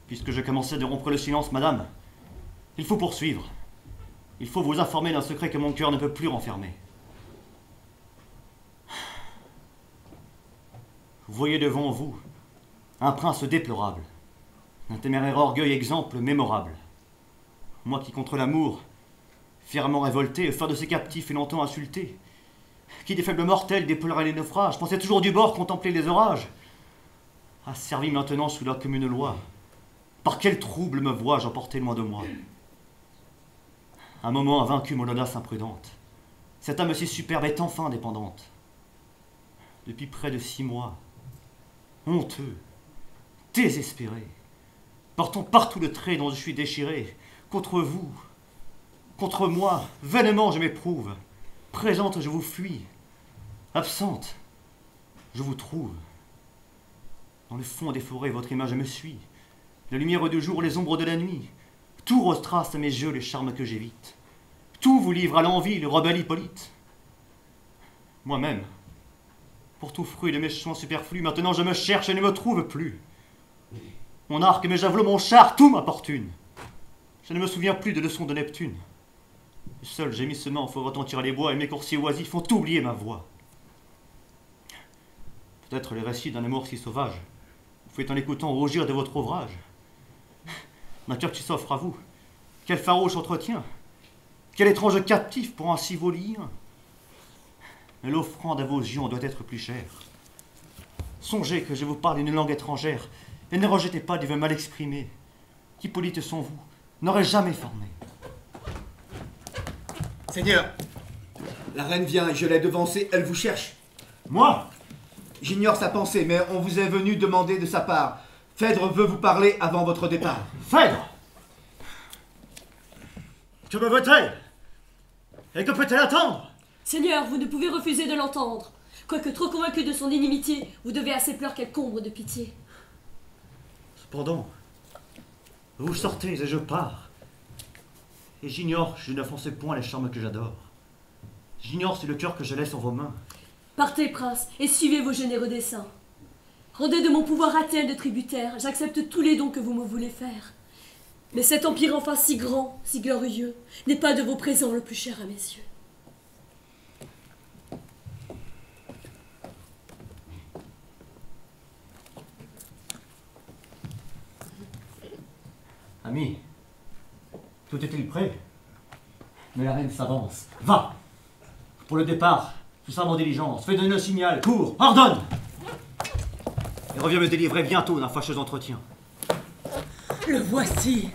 Puisque je commençais de rompre le silence, madame, il faut poursuivre. Il faut vous informer d'un secret que mon cœur ne peut plus renfermer. Vous voyez devant vous un prince déplorable, d'un téméraire orgueil exemple mémorable. Moi qui, contre l'amour, fièrement révolté, faire de ses captifs et longtemps insulté, qui des faibles mortels déplorait les naufrages, pensait toujours du bord contempler les orages, asservi maintenant sous la commune loi, par quel trouble me vois-je emporté loin de moi? Un moment a vaincu mon audace imprudente, cette âme si superbe est enfin dépendante. Depuis près de 6 mois, honteux, désespéré, portant partout le trait dont je suis déchiré, contre vous, contre moi, vainement je m'éprouve. Présente, je vous fuis. Absente, je vous trouve. Dans le fond des forêts, votre image me suit. La lumière du jour, les ombres de la nuit. Tout retrace à mes yeux les charmes que j'évite. Tout vous livre à l'envie, le rebelle Hippolyte. Moi-même, pour tout fruit de mes soins superflus, maintenant je me cherche et ne me trouve plus. Mon arc, mes javelots, mon char, tout m'apportune. Je ne me souviens plus de leçons de Neptune. Le seul gémissement faut retentir les bois et mes coursiers oisifs font oublier ma voix. Peut-être les récits d'un amour si sauvage vous pouvez en écoutant rougir de votre ouvrage. Nature qui s'offre à vous, quel farouche entretien, quel étrange captif pour un si beau lien. Mais l'offrande à vos yeux doit être plus chère. Songez que je vous parle une langue étrangère et ne rejetez pas des vœux mal exprimés qu'Hippolyte sans vous n'aurait jamais formé. Seigneur, la reine vient et je l'ai devancée, elle vous cherche. Moi? J'ignore sa pensée, mais on vous est venu demander de sa part. Phèdre veut vous parler avant votre départ. Phèdre? Que me veut-elle? Et que peut-elle attendre? Seigneur, vous ne pouvez refuser de l'entendre. Quoique trop convaincu de son inimitié, vous devez à ses pleurs qu'elle combre de pitié. Cependant, vous sortez et je pars. Et j'ignore, je n'offensez point les charmes que j'adore. J'ignore, c'est le cœur que je laisse en vos mains. Partez, prince, et suivez vos généreux desseins. Rendez de mon pouvoir Athènes de tributaire, j'accepte tous les dons que vous me voulez faire. Mais cet empire enfin si grand, si glorieux, n'est pas de vos présents le plus cher à mes yeux. Ami. Tout est-il prêt? Mais la reine s'avance. Va! Pour le départ, tout ça en diligence. Fais donner le signal, cours, ordonne! Et reviens me délivrer bientôt d'un fâcheux entretien. Le voici!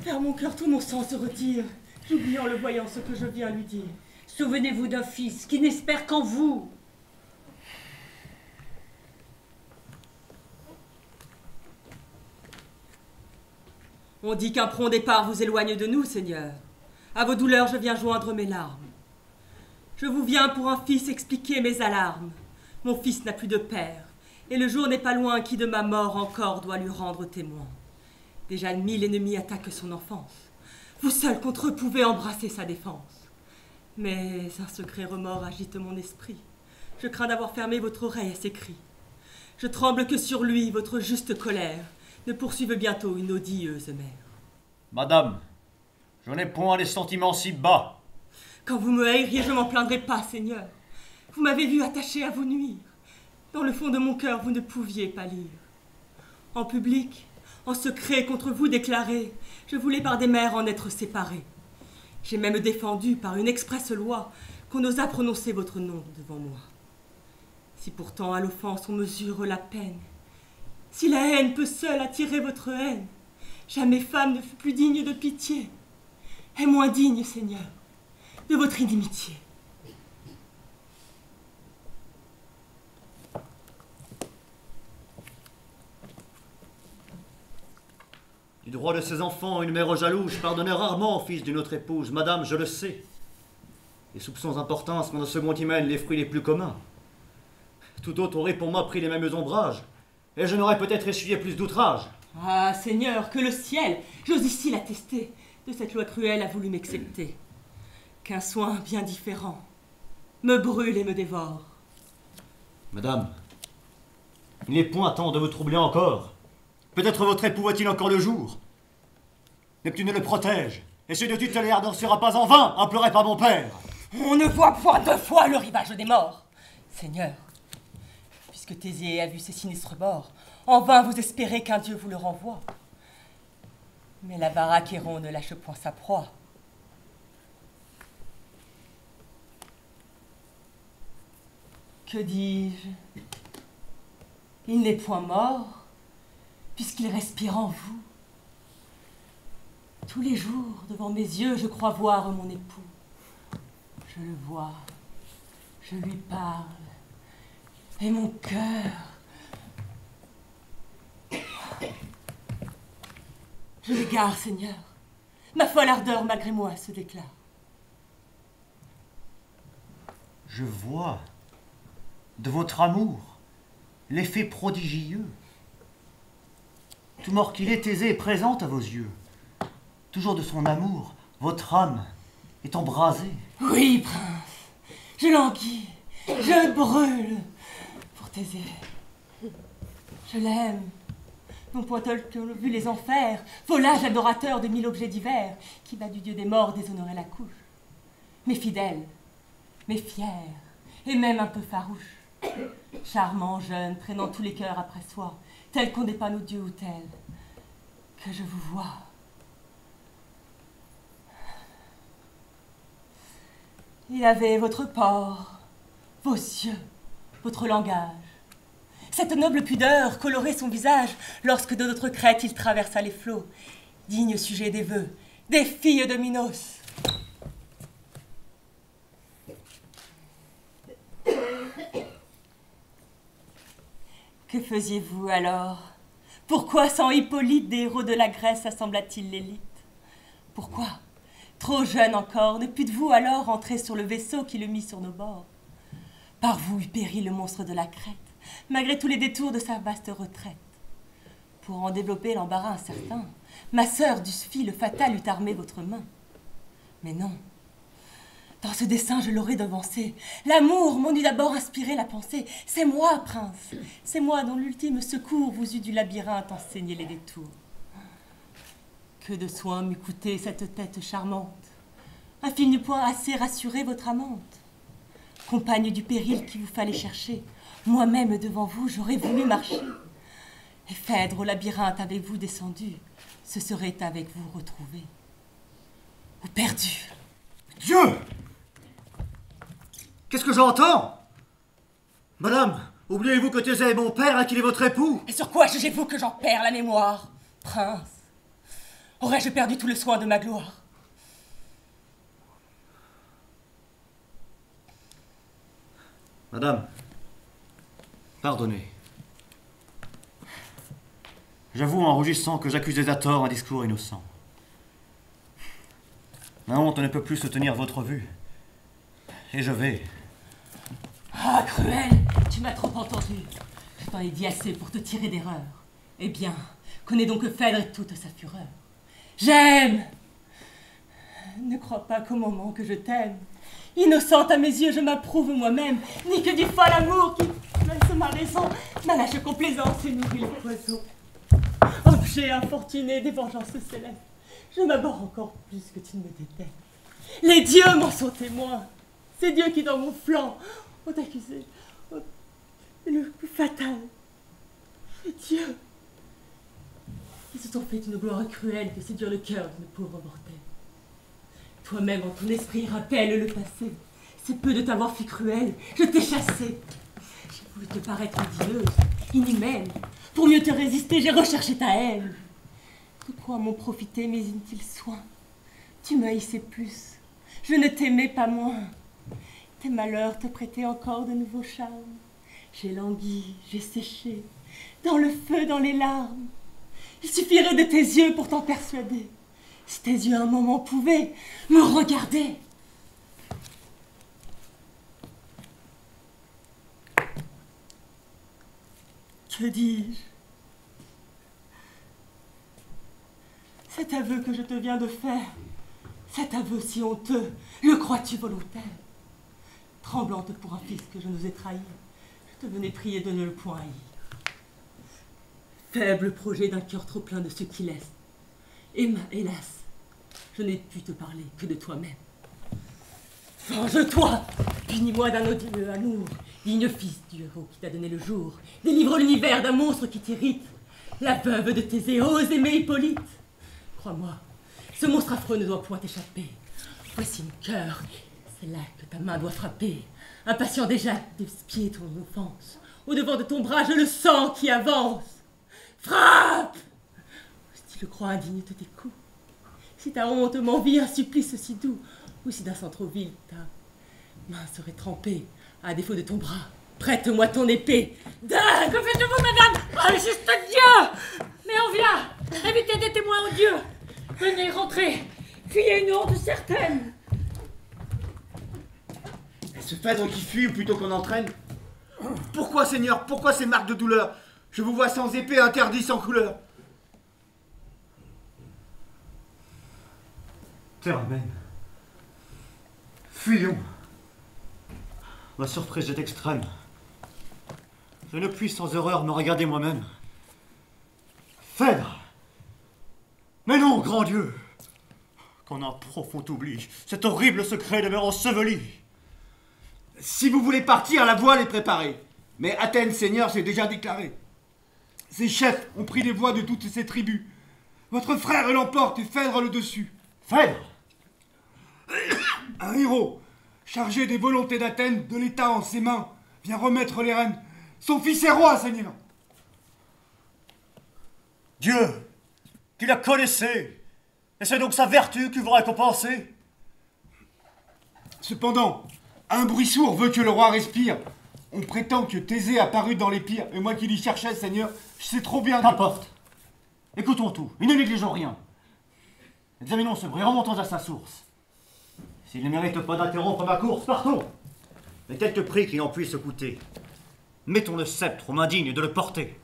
Vers mon cœur, tout mon sang se retire, j'oublie en le voyant ce que je viens lui dire. Souvenez-vous d'un fils qui n'espère qu'en vous! On dit qu'un prompt départ vous éloigne de nous, Seigneur. À vos douleurs, je viens joindre mes larmes. Je vous viens pour un fils expliquer mes alarmes. Mon fils n'a plus de père, et le jour n'est pas loin qui de ma mort encore doit lui rendre témoin. Déjà 1000 ennemis attaquent son enfance. Vous seul contre eux pouvez embrasser sa défense. Mais un secret remords agite mon esprit. Je crains d'avoir fermé votre oreille à ses cris. Je tremble que sur lui votre juste colère ne poursuive bientôt une odieuse mère. Madame, je n'ai point des sentiments si bas. Quand vous me haïriez, je m'en plaindrai pas, Seigneur. Vous m'avez vu attaché à vous nuire. Dans le fond de mon cœur, vous ne pouviez pâlir. En public, en secret, contre vous déclaré, je voulais par des mères en être séparée. J'ai même défendu par une expresse loi qu'on osa prononcer votre nom devant moi. Si pourtant à l'offense on mesure la peine, si la haine peut seule attirer votre haine, jamais femme ne fut plus digne de pitié, et moins digne, Seigneur, de votre inimitié. Du droit de ses enfants, une mère jalouse pardonnait rarement au fils d'une autre épouse. Madame, je le sais. Les soupçons importants sont de ce qu'on y mène les fruits les plus communs. Tout autre aurait pour moi pris les mêmes ombrages, et je n'aurais peut-être essuyé plus d'outrages. Ah, Seigneur, que le ciel, j'ose ici l'attester, de cette loi cruelle a voulu m'excepter. Qu'un soin bien différent me brûle et me dévore. Madame, il n'est point temps de vous troubler encore. Peut-être votre époux voit-il encore le jour. Neptune le protège, et celui de tutélaire n'en sera pas en vain, imploré par mon père. On ne voit point deux fois le rivage des morts. Seigneur, puisque Thésée a vu ses sinistres bords, en vain vous espérez qu'un dieu vous le renvoie. Mais l'avare Achéron ne lâche point sa proie. Que dis-je? Il n'est point mort, puisqu'il respire en vous. Tous les jours, devant mes yeux, je crois voir mon époux. Je le vois, je lui parle, et mon cœur... Je l'égare, Seigneur. Ma folle ardeur, malgré moi, se déclare. Je vois... de votre amour, l'effet prodigieux. Tout mort qu'il est, Thésée est présente à vos yeux. Toujours de son amour, votre âme est embrasée. Oui, prince, je languis, je brûle pour Thésée. Je l'aime, non point tel que l'ont vu les enfers, volage adorateur de 1000 objets divers, qui va du dieu des morts déshonorer la couche. Mais fidèle, mais fier, et même un peu farouche. Charmant, jeune, traînant tous les cœurs après soi, tel qu'on n'est pas nos dieux ou tel que je vous vois. Il avait votre port, vos yeux, votre langage. Cette noble pudeur colorait son visage lorsque de notre crête il traversa les flots, digne sujet des vœux, des filles de Minos. Que faisiez-vous alors? Pourquoi sans Hippolyte, des héros de la Grèce, assembla-t-il l'élite? Pourquoi, trop jeune encore, ne pûtes-vous alors entrer sur le vaisseau qui le mit sur nos bords? Par vous eût péri le monstre de la Crète, malgré tous les détours de sa vaste retraite. Pour en développer l'embarras incertain, ma sœur Dusphie, le fatal, eût armé votre main. Mais non, dans ce dessein, je l'aurais devancé. L'amour m'en eût d'abord inspiré la pensée. C'est moi, prince, c'est moi dont l'ultime secours vous eût du labyrinthe enseigné les détours. Que de soins m'eût coûté cette tête charmante. Un fil n'eût point assez rassuré votre amante. Compagne du péril qu'il vous fallait chercher, moi-même devant vous, j'aurais voulu marcher. Et Phèdre, au labyrinthe avec vous descendu, se serait avec vous retrouvé. Ou perdu. Dieu! Qu'est-ce que j'entends? Madame, oubliez-vous que Thésée est mon père et qu'il est votre époux? Et sur quoi jugez-vous que j'en perds la mémoire? Prince, aurais-je perdu tout le soin de ma gloire? Madame, pardonnez. J'avoue en rougissant que j'accusais à tort un discours innocent. Ma honte ne peut plus soutenir votre vue. Et je vais... Ah, cruel! Tu m'as trop entendu. Je t'en ai dit assez pour te tirer d'erreur. Eh bien, connais donc Phèdre et toute sa fureur. J'aime! Ne crois pas qu'au moment que je t'aime, innocente à mes yeux, je m'approuve moi-même, ni que du fol amour qui, laisse ma raison, ma lâche complaisance et nourrit les oiseaux. Objet infortuné des vengeances célestes, je m'aborde encore plus que tu ne me détestes. Les dieux m'en sont témoins, ces dieux qui dans mon flanc ont accusé le plus fatal. Les dieux qui se sont fait une gloire cruelle de séduire le cœur d'une pauvre mortelle. Toi-même, en ton esprit, rappelle le passé. C'est peu de t'avoir fait cruel, je t'ai chassé. J'ai voulu te paraître odieuse, inhumaine. Pour mieux te résister, j'ai recherché ta haine. De quoi m'ont profité mes inutiles soins? Tu me haïssais plus, je ne t'aimais pas moins. Tes malheurs te prêtaient encore de nouveaux charmes. J'ai langui, j'ai séché, dans le feu, dans les larmes. Il suffirait de tes yeux pour t'en persuader. Si tes yeux un moment pouvaient me regarder. Que dis-je? Cet aveu que je te viens de faire, cet aveu si honteux, le crois-tu volontaire? Tremblante pour un fils que je nous ai trahi, je te venais prier de ne le point haïr. Faible projet d'un cœur trop plein de ce qui laisse. Emma, hélas, je n'ai pu te parler que de toi-même. Venge-toi! Punis-moi d'un odieux amour, digne fils du héros qui t'a donné le jour. Délivre l'univers d'un monstre qui t'irrite, la veuve de Thésée, ose aimer Hippolyte. Crois-moi, ce monstre affreux ne doit point t'échapper. Voici mon cœur, c'est là que ta main doit frapper. Impatient déjà d'expier ton offense, au-devant de ton bras, je le sens qui avance. Frappe! Je crois indigne de tes coups. Si ta honte m'envie un supplice si doux, ou si d'un sang trop vil ta main serait trempée, à défaut de ton bras, prête-moi ton épée. Dingue! Que faites-vous, madame? Oh, juste Dieu! Mais on vient! Évitez des témoins odieux! Venez rentrer! Fuyez une honte certaine! Est-ce Phèdre qui fuit, ou plutôt qu'on entraîne? Pourquoi, Seigneur? Pourquoi ces marques de douleur? Je vous vois sans épée, interdit, sans couleur. Théramène, fuyons. Ma surprise est extrême. Je ne puis sans horreur me regarder moi-même. Phèdre! Mais non, grand Dieu! Qu'en un profond oubli, cet horrible secret demeure enseveli. Si vous voulez partir, la voile est préparée. Mais Athènes, Seigneur, s'est déjà déclarée. Ses chefs ont pris les voix de toutes ses tribus. Votre frère l'emporte et Phèdre le dessus. Phèdre, un héros, chargé des volontés d'Athènes, de l'État en ses mains, vient remettre les rênes. Son fils est roi, Seigneur. Dieu, qui la connaissait, et c'est donc sa vertu qui vous récompensez. Cependant, un bruit sourd veut que le roi respire. On prétend que Thésée apparut dans les pires, et moi qui l'y cherchais, Seigneur, je sais trop bien... Qu'importe. Écoutons tout, et ne négligeons rien. Examinons ce bruit, remontons à sa source. S'il ne mérite pas d'interrompre ma course, partons. Et quelque prix qu'il en puisse coûter, mettons le sceptre aux mains dignes de le porter.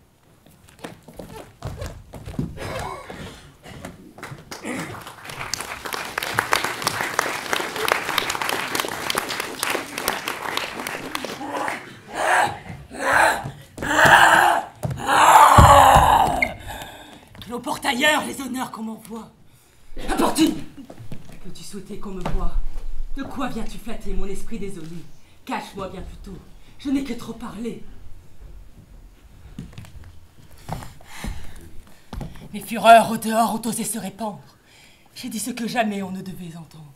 Que l'on porte ailleurs les honneurs qu'on m'envoie. Importune! Peux-tu souhaiter qu'on me voie? De quoi viens-tu flatter mon esprit désolé? Cache-moi bien plutôt, je n'ai que trop parlé. Mes fureurs au dehors ont osé se répandre. J'ai dit ce que jamais on ne devait entendre.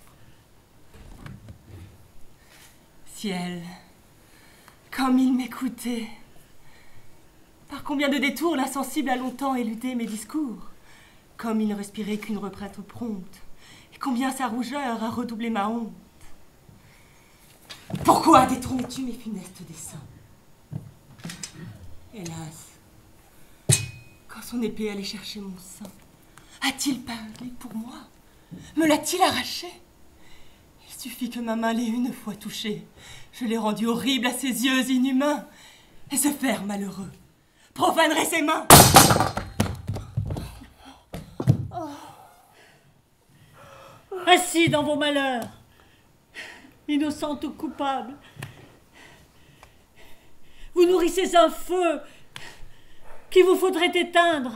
Ciel, comme il m'écoutait! Par combien de détours l'insensible a longtemps éludé mes discours? Comme il ne respirait qu'une retraite prompte, et combien sa rougeur a redoublé ma honte. Pourquoi détrompes-tu mes funestes desseins? Hélas, quand son épée allait chercher mon sein, a-t-il parlé pour moi? Me l'a-t-il arraché? suffit que ma main l'ait une fois touchée. Je l'ai rendu horrible à ses yeux inhumains. Et se faire malheureux profanerait ses mains. Assis dans vos malheurs, innocente ou coupable, vous nourrissez un feu qui vous faudrait éteindre.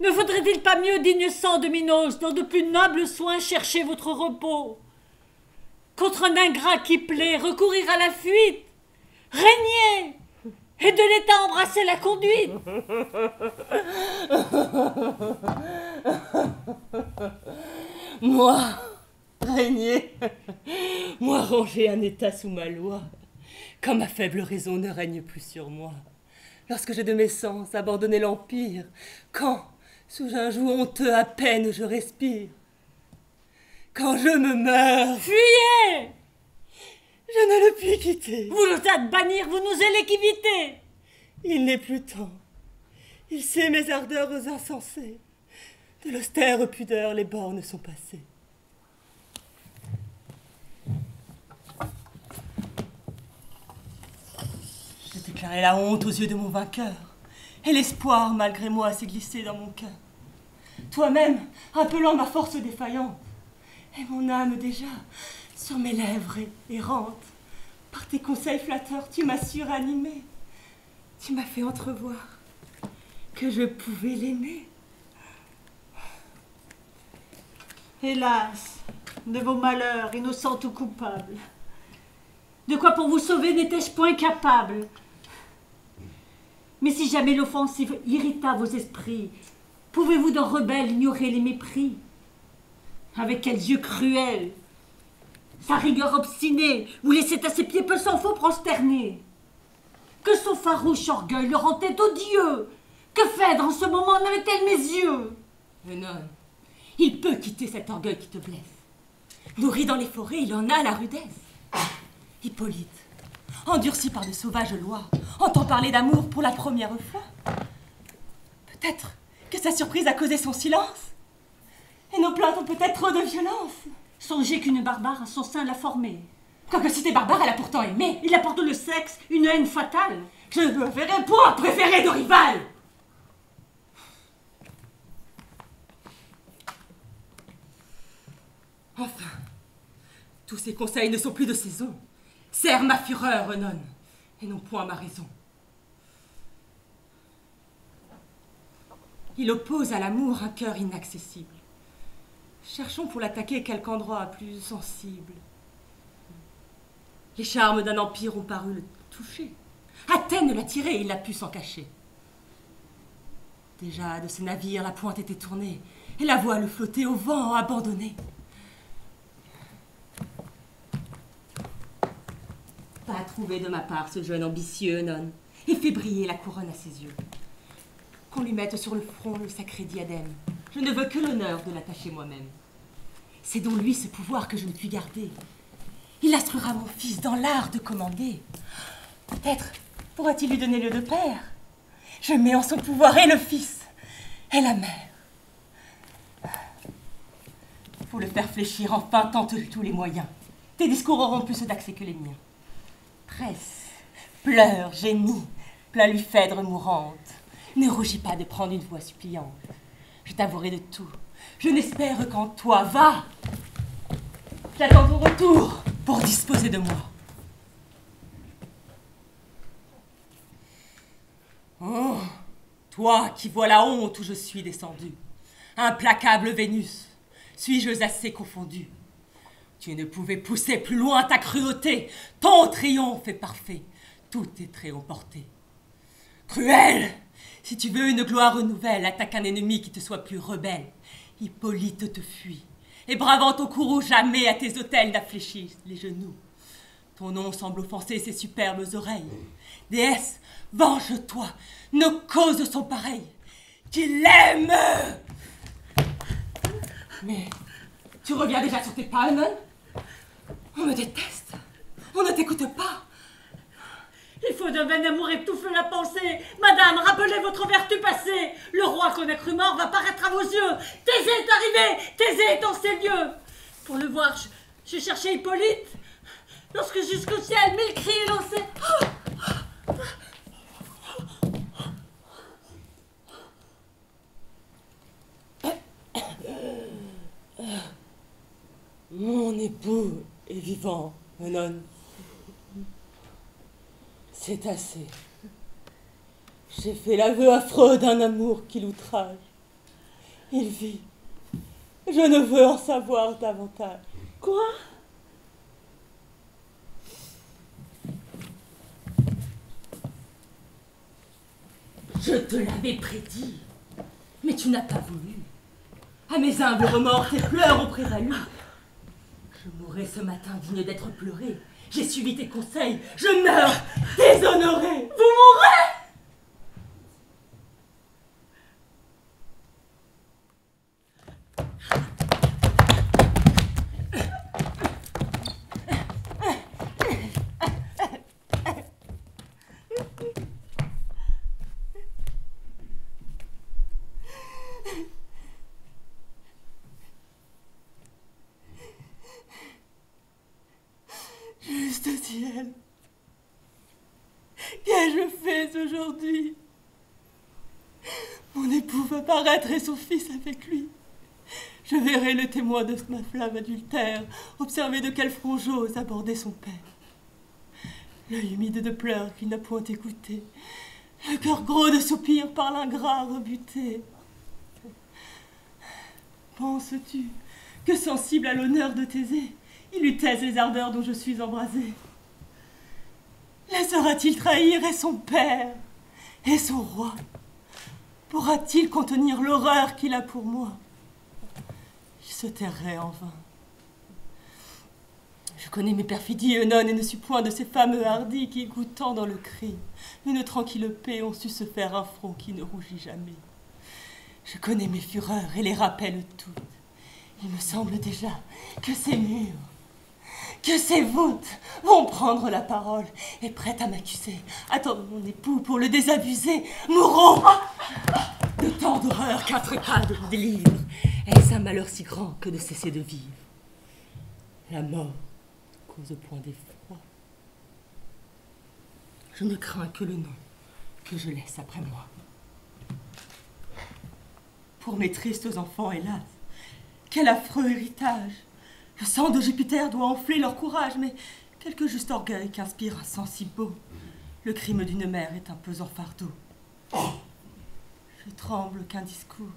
Ne faudrait-il pas mieux, digne sang de Minos, dans de plus nobles soins chercher votre repos? Contre un ingrat qui plaît, recourir à la fuite, régner, et de l'État embrasser la conduite. Moi, régner, moi ranger un État sous ma loi, quand ma faible raison ne règne plus sur moi, lorsque j'ai de mes sens abandonné l'Empire, quand sous un joug honteux à peine je respire. Quand je me meurs... Fuyez! Je ne le puis quitter. Vous nous hâtez bannir, vous nous allez quitter. Il n'est plus temps. Il sait mes ardeurs insensées. De l'austère pudeur, les bornes sont passées. J'ai déclaré la honte aux yeux de mon vainqueur. Et l'espoir, malgré moi, s'est glissé dans mon cœur. Toi-même, appelant ma force défaillante, et mon âme déjà, sur mes lèvres errantes, par tes conseils flatteurs, tu m'as su ranimer. Tu m'as fait entrevoir que je pouvais l'aimer. Hélas, de vos malheurs, innocente ou coupable, de quoi pour vous sauver n'étais-je point capable. Mais si jamais l'offensive irrita vos esprits, pouvez-vous d'un rebelle ignorer les mépris? Avec quels yeux cruels, sa rigueur obstinée, vous laissez à ses pieds peu s'en faut prosterner. Que son farouche orgueil le rendait odieux. Que Phèdre en ce moment n'avait-elle mes yeux? Oenone, il peut quitter cet orgueil qui te blesse. Nourri dans les forêts, il en a la rudesse. Hippolyte, endurci par de sauvages lois, entend parler d'amour pour la première fois. Peut-être que sa surprise a causé son silence. Et nos plaintes ont peut-être trop de violence. Songez qu'une barbare à son sein l'a formée. Quoique si t'es barbare, elle a pourtant aimé. Il apporte le sexe, une haine fatale. Je ne me ferai point préférer de rival. Enfin, tous ces conseils ne sont plus de saison. Serre ma fureur, Oenone, et non point ma raison. Il oppose à l'amour un cœur inaccessible. Cherchons pour l'attaquer quelque endroit plus sensible. Les charmes d'un empire ont paru le toucher. Athènes l'a tiré et il l'a pu s'en cacher. Déjà de ses navires la pointe était tournée et la voile flottait au vent abandonnée. Pas trouvé de ma part ce jeune ambitieux, Oenone, et fait briller la couronne à ses yeux. Qu'on lui mette sur le front le sacré diadème. Je ne veux que l'honneur de l'attacher moi-même. C'est donc lui ce pouvoir que je ne puis garder. Il instruira mon fils dans l'art de commander. Peut-être pourra-t-il lui donner lieu de père. Je mets en son pouvoir et le fils et la mère. Pour le faire fléchir, enfin, tente tous les moyens. Tes discours auront plus d'accès que les miens. Presse, pleure, génie, plains-lui Phèdre mourante. Ne rougis pas de prendre une voix suppliante. Je t'avouerai de tout. Je n'espère qu'en toi. Va! J'attends ton retour pour disposer de moi. Oh! Toi qui vois la honte où je suis descendue, implacable Vénus, suis-je assez confondue? Tu ne pouvais pousser plus loin ta cruauté. Ton triomphe est parfait. Tous tes traits ont porté. Cruel! Si tu veux une gloire nouvelle, attaque un ennemi qui te soit plus rebelle. Hippolyte te fuit, et bravant ton courroux, jamais à tes autels n'affléchissent les genoux. Ton nom semble offenser ses superbes oreilles. Déesse, venge-toi, nos causes sont pareilles. Qu'il l'aime! Mais tu reviens déjà sur tes pas, Oenone? On me déteste, on ne t'écoute pas. Il faut d'un vain amour étouffer la pensée. Madame, rappelez votre vertu passée. Le roi qu'on a cru mort va paraître à vos yeux. Thésée est arrivé, Thésée est en ces lieux. Pour le voir, Je cherchais Hippolyte lorsque jusqu'au ciel mille cris lancés. Mon époux est vivant, Oenone. C'est assez. J'ai fait l'aveu affreux d'un amour qui l'outrage. Il vit. Je ne veux en savoir davantage. Quoi? Je te l'avais prédit, mais tu n'as pas voulu. À mes humbles remords, tes pleurs ont prévalu. Je mourrai ce matin digne d'être pleurée. J'ai suivi tes conseils. Je meurs déshonorée. Vous mourrez! Et son fils avec lui. Je verrai le témoin de ma flamme adultère, observer de quel front j'ose aborder son père. L'œil humide de pleurs qu'il n'a point écouté, le cœur gros de soupirs par l'ingrat rebuté. Penses-tu que, sensible à l'honneur de Thésée, il eût taise les ardeurs dont je suis embrasée? Laissera-t-il trahir et son père et son roi? Pourra-t-il contenir l'horreur qu'il a pour moi? Je se tairai en vain. Je connais mes perfidies, Oenone, et ne suis point de ces femmes hardies qui, goûtant dans le crime une tranquille paix, ont su se faire un front qui ne rougit jamais. Je connais mes fureurs et les rappelle toutes. Il me semble déjà que ces murs, que ces voûtes vont prendre la parole et prêtes à m'accuser, attendre mon époux pour le désabuser, mourront de tant d'horreur qu'un fracas de délivre. Est-ce un malheur si grand que de cesser de vivre? La mort cause point d'effroi. Je ne crains que le nom que je laisse après moi. Pour mes tristes enfants, hélas, quel affreux héritage! Le sang de Jupiter doit enfler leur courage, mais quelque juste orgueil qu'inspire un sang si beau. Le crime d'une mère est un pesant fardeau. Je tremble qu'un discours,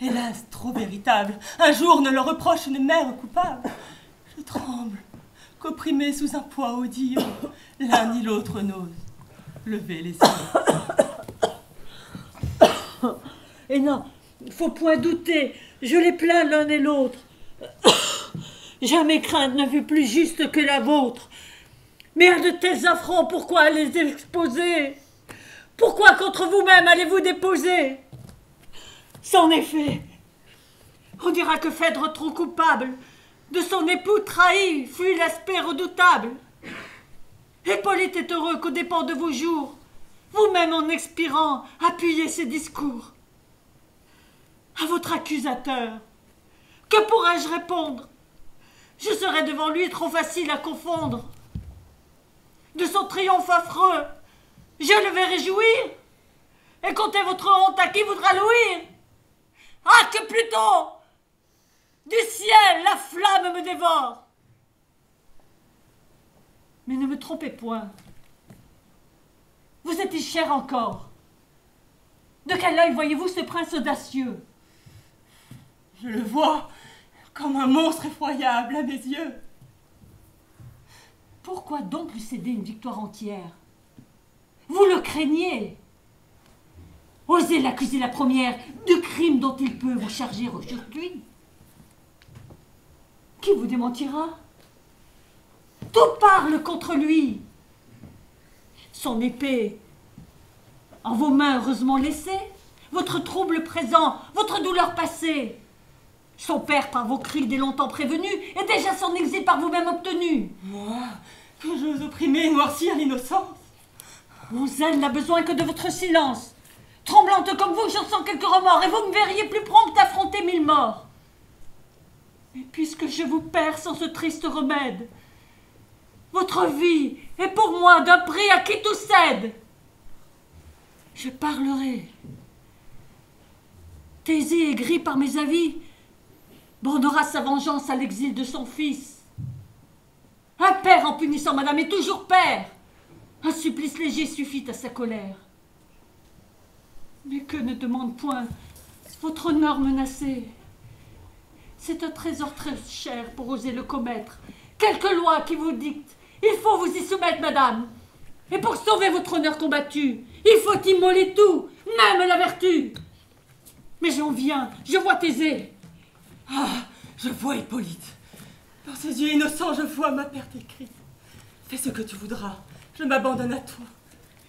hélas, trop véritable, un jour ne leur reproche une mère coupable. Je tremble qu'opprimés sous un poids odieux, l'un ni l'autre n'ose lever les yeux. Et non, faut point douter, je les plains l'un et l'autre. Jamais crainte ne fut plus juste que la vôtre. Mais à de tels affronts, pourquoi les exposer? Pourquoi contre vous-même allez-vous déposer? C'en est fait. On dira que Phèdre, trop coupable, de son époux trahi, fut l'aspect redoutable. Hippolyte est heureux qu'aux dépens de vos jours, vous-même en expirant, appuyez ses discours. À votre accusateur, que pourrais-je répondre? Je serais devant lui trop facile à confondre. De son triomphe affreux, je le verrai jouir, et comptez votre honte à qui voudra l'ouïr. Ah, que plutôt du ciel la flamme me dévore! Mais ne me trompez point, vous êtes-y cher encore. De quel œil voyez-vous ce prince audacieux? Je le vois comme un monstre effroyable à mes yeux. Pourquoi donc lui céder une victoire entière? Vous le craignez. Osez l'accuser la première du crime dont il peut vous charger aujourd'hui. Qui vous démentira? Tout parle contre lui. Son épée, en vos mains heureusement laissée, votre trouble présent, votre douleur passée, son père, par vos cris dès longtemps prévenu, et déjà son exil par vous-même obtenu. Moi, que j'ose opprimer et noircir l'innocence. Mon zèle n'a besoin que de votre silence. Tremblante comme vous, je sens quelques remords, et vous me verriez plus prompte à affronter mille morts. Mais puisque je vous perds sans ce triste remède, votre vie est pour moi d'un prix à qui tout cède. Je parlerai. Thésée, aigri par mes avis, bornera sa vengeance à l'exil de son fils. Un père en punissant madame est toujours père. Un supplice léger suffit à sa colère. Mais que ne demande point votre honneur menacé? C'est un trésor très cher pour oser le commettre. Quelque loi qui vous dicte, il faut vous y soumettre, madame. Et pour sauver votre honneur combattu, il faut immoler tout, même la vertu. Mais j'en viens, je vois Thésée. Ah, je vois Hippolyte. Par ses yeux innocents, je vois ma perte écrite. Fais ce que tu voudras, je m'abandonne à toi.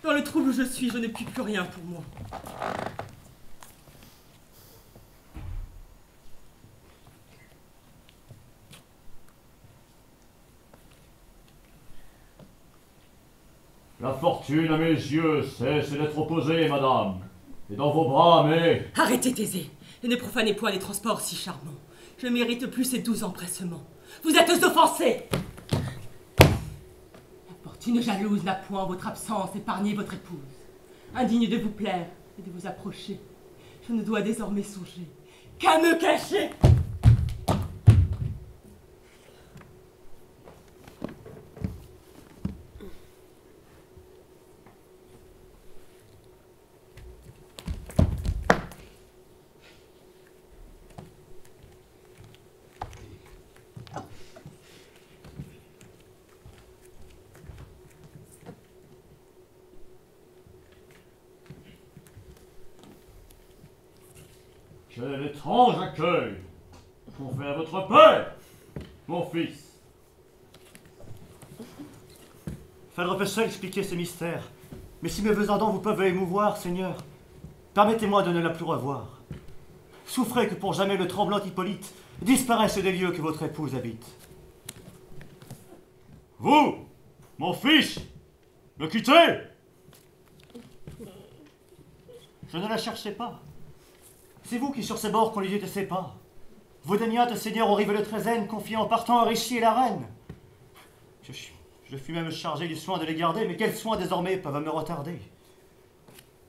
Dans le trouble où je suis, je ne puis plus rien pour moi. La fortune, à mes yeux, cesse d'être opposée, madame. Et dans vos bras, mais... Arrêtez, Thésée, et ne profanez point les transports si charmants. Je ne mérite plus ces doux empressements. Vous êtes offensés. La fortune jalouse n'a point votre absence épargné votre épouse. Indigne de vous plaire et de vous approcher, je ne dois désormais songer qu'à me cacher. Quel étrange accueil qu'on fait à votre père, mon fils. Phèdre peut seul expliquer ces mystères, mais si mes vœux ardents vous peuvent émouvoir, Seigneur, permettez-moi de ne la plus revoir. Souffrez que pour jamais le tremblant Hippolyte disparaisse des lieux que votre épouse habite. Vous, mon fils, me quittez? Je ne la cherchais pas. C'est vous qui, sur ces bords, qu'on les de ses pas. Vous daignâtes, Seigneur, aux rives de Trézène, confiant en partant Aricie et la reine. Je fus même chargé du soin de les garder, mais quels soins désormais peuvent me retarder?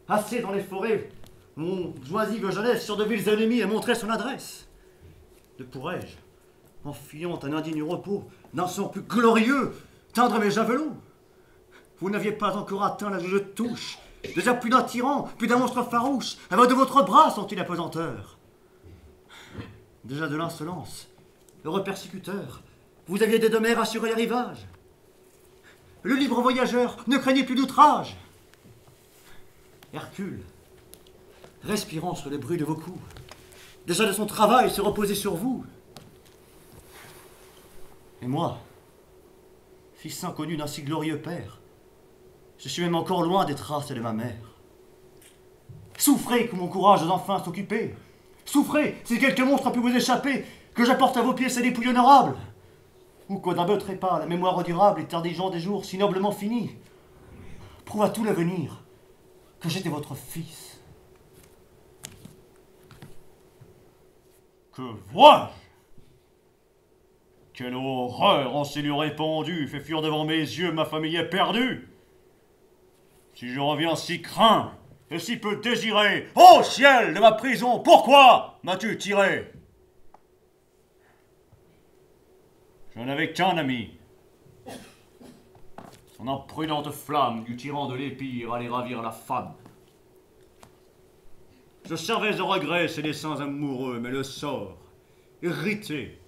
Assez dans les forêts, mon oisive jeunesse sur de villes ennemies a montré son adresse. Ne pourrais-je, en fuyant un indigne repos, d'un sort plus glorieux, teindre mes javelots? Vous n'aviez pas encore atteint la de touche. Déjà plus d'un tyran, plus d'un monstre farouche, avant de votre bras sentit la pesanteur. Déjà de l'insolence, heureux persécuteur, vous aviez des deux mers assuré les rivages. Le libre voyageur ne craignait plus d'outrage. Hercule, respirant sur les bruits de vos coups, déjà de son travail se reposait sur vous. Et moi, fils inconnu d'un si glorieux père, je suis même encore loin des traces de ma mère. Souffrez que mon courage ose enfin s'occuper. Souffrez, si quelque monstre a pu vous échapper, que j'apporte à vos pieds ces dépouilles honorables. Ou quoi d'un beutre pas la mémoire durable et tardigeant des jours si noblement finis, prouve à tout l'avenir que j'étais votre fils. Que vois-je? Quelle horreur en ces lieux répandus fait fuir devant mes yeux ma famille perdue! Si je reviens si craint et si peu désiré, ô ciel de ma prison, pourquoi m'as-tu tiré? Je n'avais qu'un ami. Son imprudente flamme du tyran de l'Épire allait ravir la femme. Je servais de regret ses desseins amoureux, mais le sort, irrité,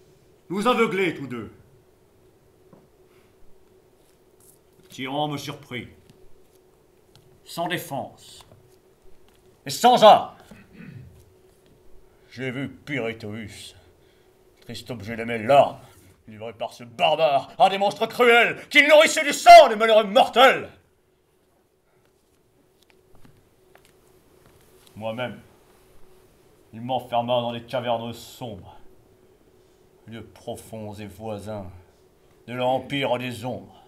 nous aveuglait tous deux. Le tyran me surprit. Sans défense et sans armes. J'ai vu Pirithoüs, triste objet de mes larmes, livré par ce barbare à des monstres cruels qui nourrissaient du sang des malheureux mortels. Moi-même, il m'enferma dans des cavernes sombres, lieux profonds et voisins de l'empire des ombres.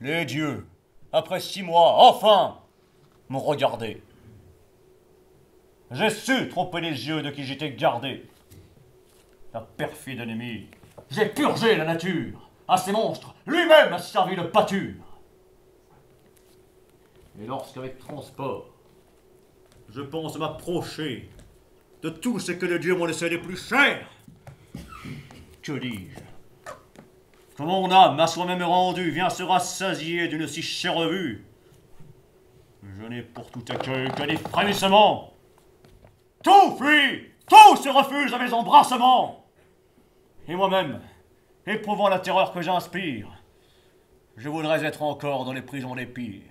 Les dieux, après 6 mois, enfin, m'ont regardé. J'ai su tromper les yeux de qui j'étais gardé. ta perfide ennemie. J'ai purgé la nature. À ces monstres, lui-même a servi de pâture. Et lorsqu'avec transport, je pense m'approcher de tout ce que le Dieu m'en laissait les plus chers, que dis-je? Que mon âme à soi-même rendue vient se rassasier d'une si chère vue, je n'ai pour tout accueil que des frémissements. Tout fuit, tout se refuse à mes embrassements. Et moi-même, éprouvant la terreur que j'inspire, je voudrais être encore dans les prisons des pires.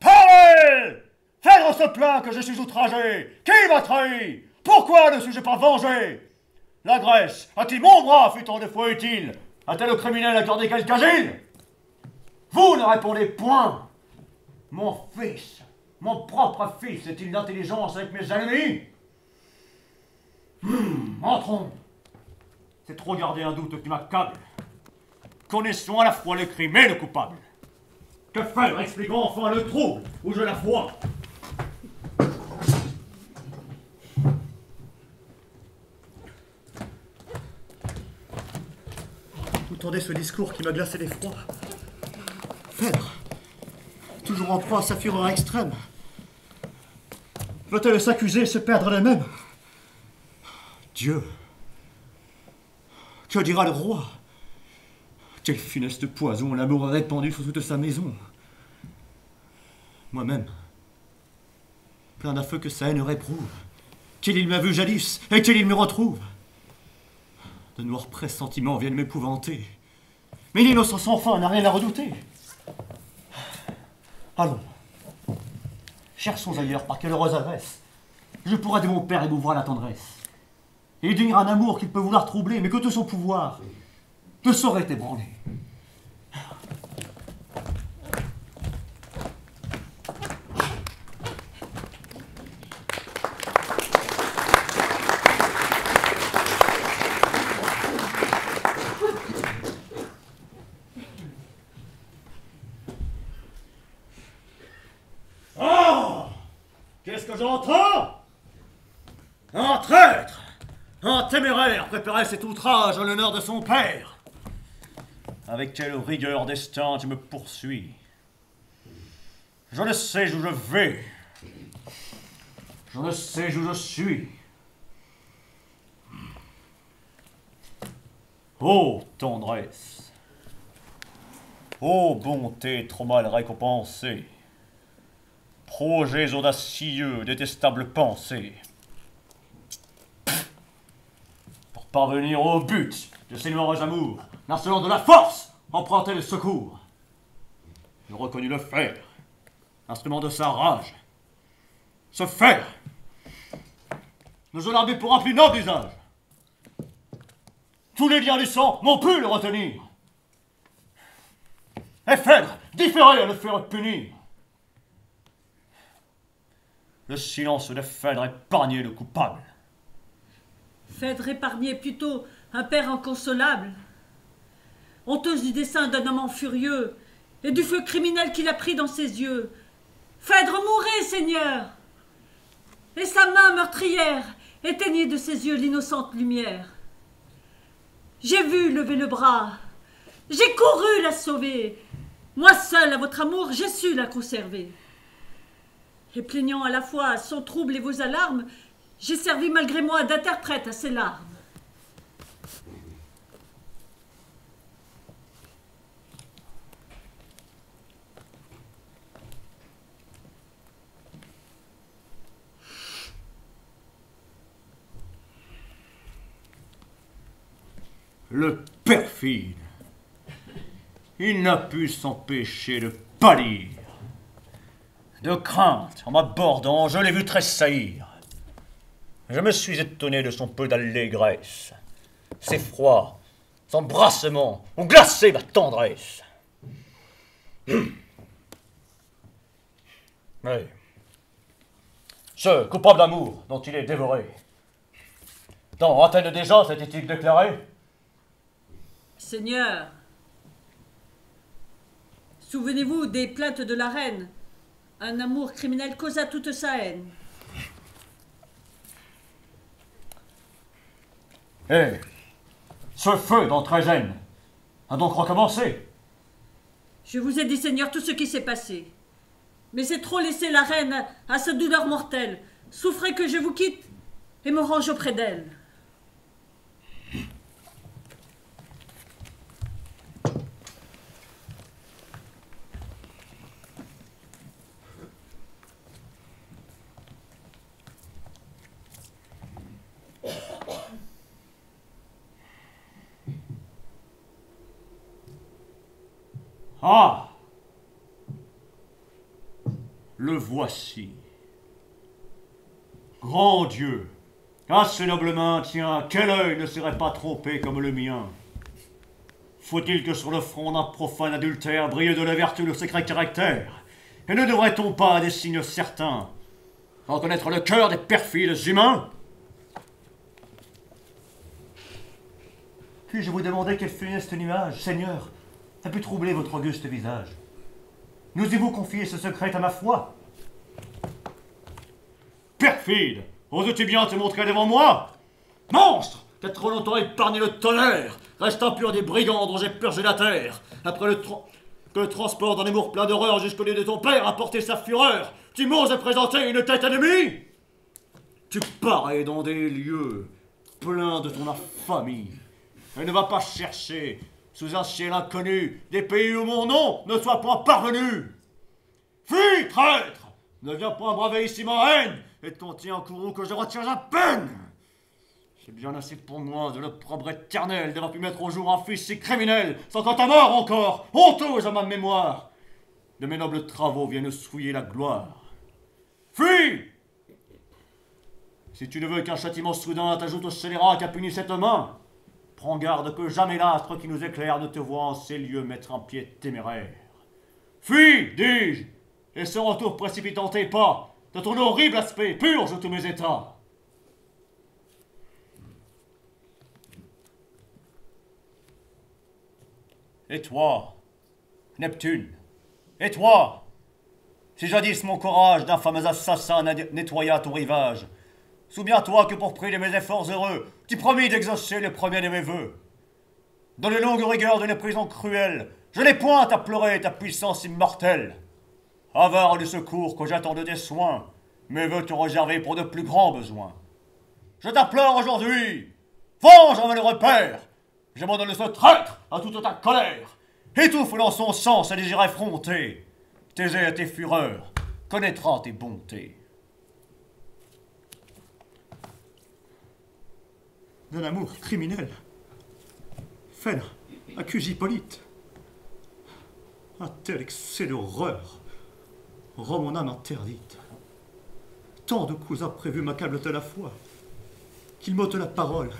Parlez! Phèdre se plaint que je suis outragé. Qui m'a trahi? Pourquoi ne suis-je pas vengé? La Grèce a-t-il mon bras fut en des fois utile? A-t-elle au criminel accordé quelque asile? Vous ne répondez point. Mon fils, mon propre fils, est-il d'intelligence avec mes ennemis? Entrons. C'est trop garder un doute qui m'accable. Connaissons à la fois le crime et le coupable. Que faire, expliquons enfin le trouble où je la vois. Vous entendez ce discours qui m'a glacé l'effroi. Phèdre, toujours en proie à sa fureur extrême, veut-elle s'accuser et se perdre elle-même? Dieu, que dira le roi? Quel funeste poison l'amour a répandu sur toute sa maison. Moi-même, plein d'un feu que sa haine réprouve, qu'il m'a vu jadis et qu'il me retrouve. De noirs pressentiments viennent m'épouvanter, mais l'innocence enfin n'a rien à redouter. Allons, cherchons ailleurs par quelle heureuse adresse je pourrais de mon père émouvoir la tendresse, et digne un amour qu'il peut vouloir troubler, mais que tout son pouvoir ne saurait ébranler. Préparait cet outrage en l'honneur de son père. Avec quelle rigueur destin tu me poursuis? Je ne sais où je vais. Je ne sais où je suis. Ô tendresse! Ô bonté trop mal récompensée! Projets audacieux, détestables pensées! Parvenir au but de ces nombreux amours, l'insolence de la force empruntait le secours. Je reconnus le fer, instrument de sa rage. Ce fer, nous en avons pour un plus noble usage. Tous les liens du sang n'ont pu le retenir. Et Phèdre, différé à le faire punir. Le silence de Phèdre épargnait le coupable. Phèdre épargnait plutôt un père inconsolable, honteuse du dessein d'un amant furieux et du feu criminel qu'il a pris dans ses yeux. Phèdre mourait, Seigneur, et sa main meurtrière éteignait de ses yeux l'innocente lumière. J'ai vu lever le bras, j'ai couru la sauver, moi seule à votre amour j'ai su la conserver. Et plaignant à la fois son trouble et vos alarmes, j'ai servi malgré moi d'interprète à ses larmes. Le perfide, il n'a pu s'empêcher de pâlir. De crainte, en m'abordant, je l'ai vu tressaillir. Je me suis étonné de son peu d'allégresse. Ses froids, son embrassements ont glacé ma tendresse. Mais ce coupable d'amour dont il est dévoré, dans Athènes déjà s'était-il déclaré? Seigneur, souvenez-vous des plaintes de la reine. Un amour criminel causa toute sa haine. Hé, ce feu dans Trézène a donc recommencé. Je vous ai dit, Seigneur, tout ce qui s'est passé. Mais c'est trop laisser la reine à sa douleur mortelle. Souffrez que je vous quitte et me range auprès d'elle. Ah! Le voici. Grand Dieu! Ah, ces nobles mains, tiens, quel œil ne serait pas trompé comme le mien? Faut-il que sur le front d'un profane adultère brille de la vertu le secret caractère? Et ne devrait-on pas, à des signes certains, reconnaître le cœur des perfides humains? Puis-je vous demander quel funeste nuage, Seigneur, a pu troubler votre auguste visage? Nous y vous confier ce secret à ma foi? Perfide! Oses-tu bien te montrer devant moi? Monstre! T'as trop longtemps épargné le tonnerre! Reste impur des brigands dont j'ai purgé la terre! Après le transport d'un amour plein d'horreur jusqu'au nez de ton père a porté sa fureur, tu m'oses présenter une tête ennemie? Tu parais dans des lieux pleins de ton infamie. Et ne va pas chercher sous un ciel inconnu, des pays où mon nom ne soit point parvenu. Fuis, traître! Ne viens point braver ici ma haine, et ton tien courroux que je retiens à peine. C'est bien assez pour moi de l'opprobre éternel d'avoir pu mettre au jour un fils si criminel, sans qu'en ta mort encore, honteuse à ma mémoire, de mes nobles travaux viennent souiller la gloire. Fuis! Si tu ne veux qu'un châtiment soudain t'ajoute au scélérat qu'a puni cette main, prends garde que jamais l'astre qui nous éclaire ne te voit en ces lieux mettre un pied téméraire. Fuis, dis-je, et sans retour précipitant tes pas, de ton horrible aspect purge tous mes états. Et toi, Neptune, et toi, si jadis mon courage d'infâmes assassins nettoya ton rivage, souviens-toi que pour prix de mes efforts heureux, tu promis d'exaucer le premier de mes vœux. Dans les longues rigueurs de mes prisons cruelles, je n'ai point à pleurer ta puissance immortelle. Avare du secours que j'attends de tes soins, mes vœux te réservés pour de plus grands besoins. Je t'implore aujourd'hui, venge un malheureux père, j'abandonne ce traître à toute ta colère, étouffe dans son sang sa désir effronté, Thésée à tes fureurs connaîtra tes bontés. D'un amour criminel, Phèdre accuse Hippolyte. Un tel excès d'horreur rend mon âme interdite. Tant de coups imprévus m'accablent à la fois, qu'ils m'ôtent la parole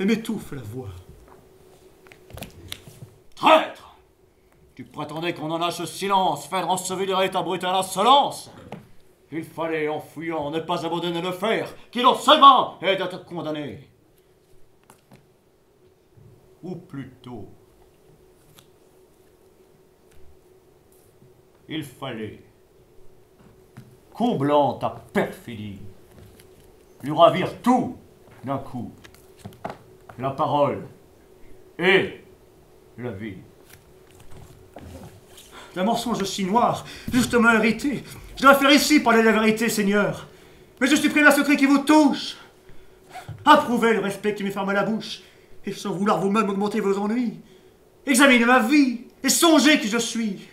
et m'étouffent la voix. Traître! Tu prétendais qu'on en lâche silence, Phèdre ensevelirait ta brutale insolence. Il fallait, en fuyant, ne pas abandonner le fer, qui dans ses mains est à te condamner. Ou plutôt, il fallait, comblant ta perfidie, lui ravir tout d'un coup, la parole et la vie. D'un mensonge si noir, justement hérité, je dois faire ici parler la vérité, Seigneur, mais je supprime un secret qui vous touche. Approuvez le respect qui me ferme la bouche, et sans vouloir vous-même augmenter vos ennuis, examinez ma vie et songez qui je suis.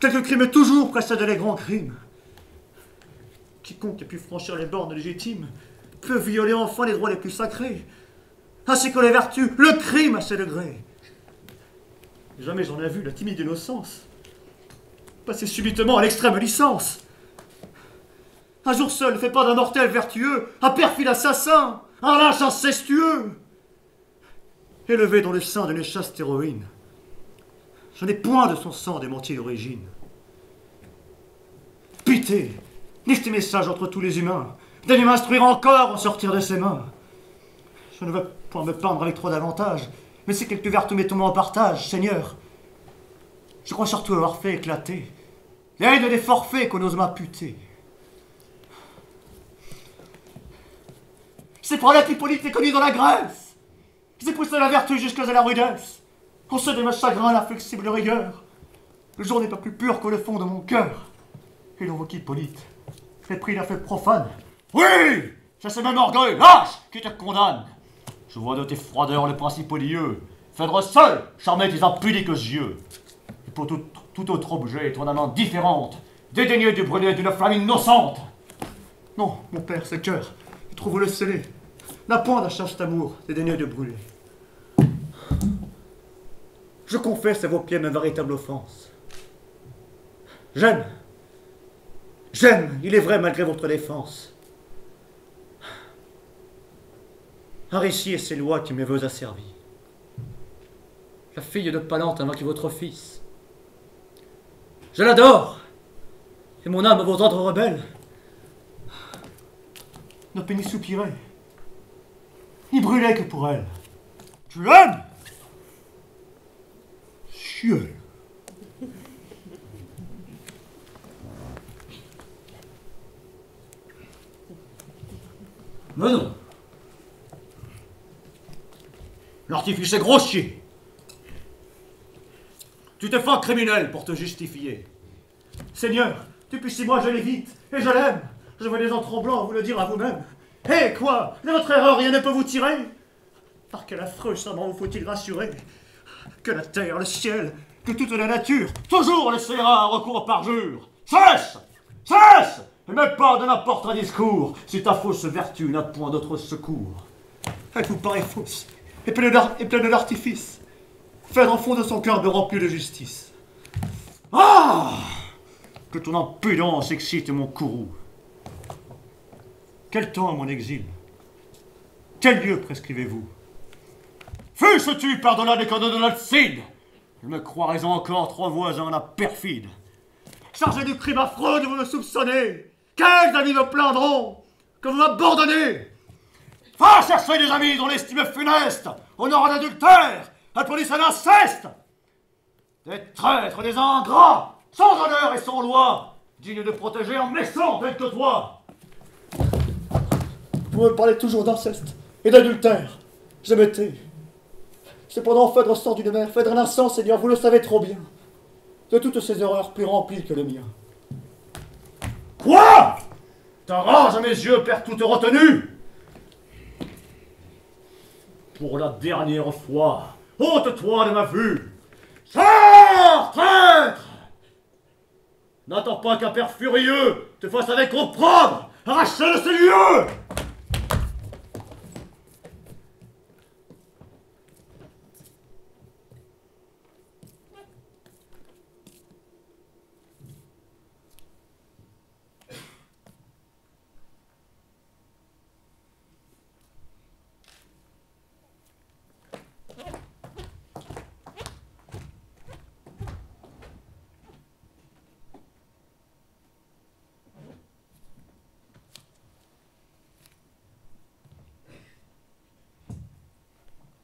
Quelques crimes toujours précèdent les grands crimes. Quiconque ait pu franchir les bornes légitimes peut violer enfin les droits les plus sacrés, ainsi que les vertus, le crime à ses degrés. Jamais j'en ai vu la timide innocence passer subitement à l'extrême licence. Un jour seul ne fait pas d'un mortel vertueux un perfide assassin, un lâche incestueux. Élevé dans le sein d'une chaste héroïne, je n'ai point de son sang démenti d'origine. Pitié, n'estimez sage entre tous les humains, d'aller m'instruire encore en sortir de ses mains. Je ne veux point me peindre avec trop d'avantages, mais si quelques vertus mettons-moi en partage, Seigneur, je crois surtout avoir fait éclater l'aide des forfaits qu'on ose m'imputer. C'est pour la Hippolyte est connue dans la Grèce. C'est poussé la vertu jusqu'à la rudesse. On se déma chagrin l'inflexible rigueur. Le jour n'est pas plus pur que le fond de mon cœur. Et l'on voit qu'Hippolyte fait pris d'un fait profane. Oui, c'est ce même orgueil lâche qui te condamne. Je vois de tes froideurs le principe odieux. Phèdre seul charmait tes impudiques yeux. Et pour tout autre objet, ton âme indifférente, dédaignée du brûler d'une flamme innocente. Non, mon père, ce cœur, il trouve le scellé. N'a point d'un chaste amour, dédaignée de brûler. Je confesse à vos pieds ma véritable offense. J'aime, il est vrai, malgré votre défense. Aricie et ses lois qui mes voeux asservis. La fille de Palante a vaincu votre fils. Je l'adore, et mon âme à vos ordres rebelles. N'a pas ni soupiré, ni brûlé que pour elle. Tu l'aimes? Chieux. Mais non. L'artifice est grossier. Tu te fais criminel pour te justifier. Seigneur, depuis 6 mois je l'évite, et je l'aime. Je venais en tremblant vous le dire à vous-même. Hé, quoi? De votre erreur, rien ne peut vous tirer. Par quel affreux serment vous faut-il rassurer? Que la terre, le ciel, que toute la nature, toujours laissera un recours par jure. Cesse! Cesse! Et même pas de n'importe un discours, si ta fausse vertu n'a point d'autre secours. Elle vous paraît fausse, et pleine de l'artifice. Faire en fond de son cœur de rempli de justice. Ah! Que ton impudence excite mon courroux. Quel temps à mon exil? Quel lieu prescrivez-vous? Fuches-tu par-delà des canaux de l'Alcide? Je me croirais encore 3 voisins à la perfide. Chargé du crime affreux de vous me soupçonner, quels amis me plaindront que vous m'abandonnez? Va chercher des amis dont l'estime funeste, honore un adultère, applaudisse un inceste. Des traîtres, des ingrats, sans honneur et sans loi, dignes de protéger en méchant tel que toi. Vous me parlez toujours d'inceste et d'adultère, je me tais. Cependant, Phèdre sort d'une mer, Phèdre l'instant, Seigneur, vous le savez trop bien. De toutes ces horreurs plus remplies que le mien. Quoi? Ta rage à mes yeux perd toute retenue. Pour la dernière fois, ôte-toi de ma vue. Sors, traître! N'attends pas qu'un père furieux te fasse avec opprobre arracher de ces lieux!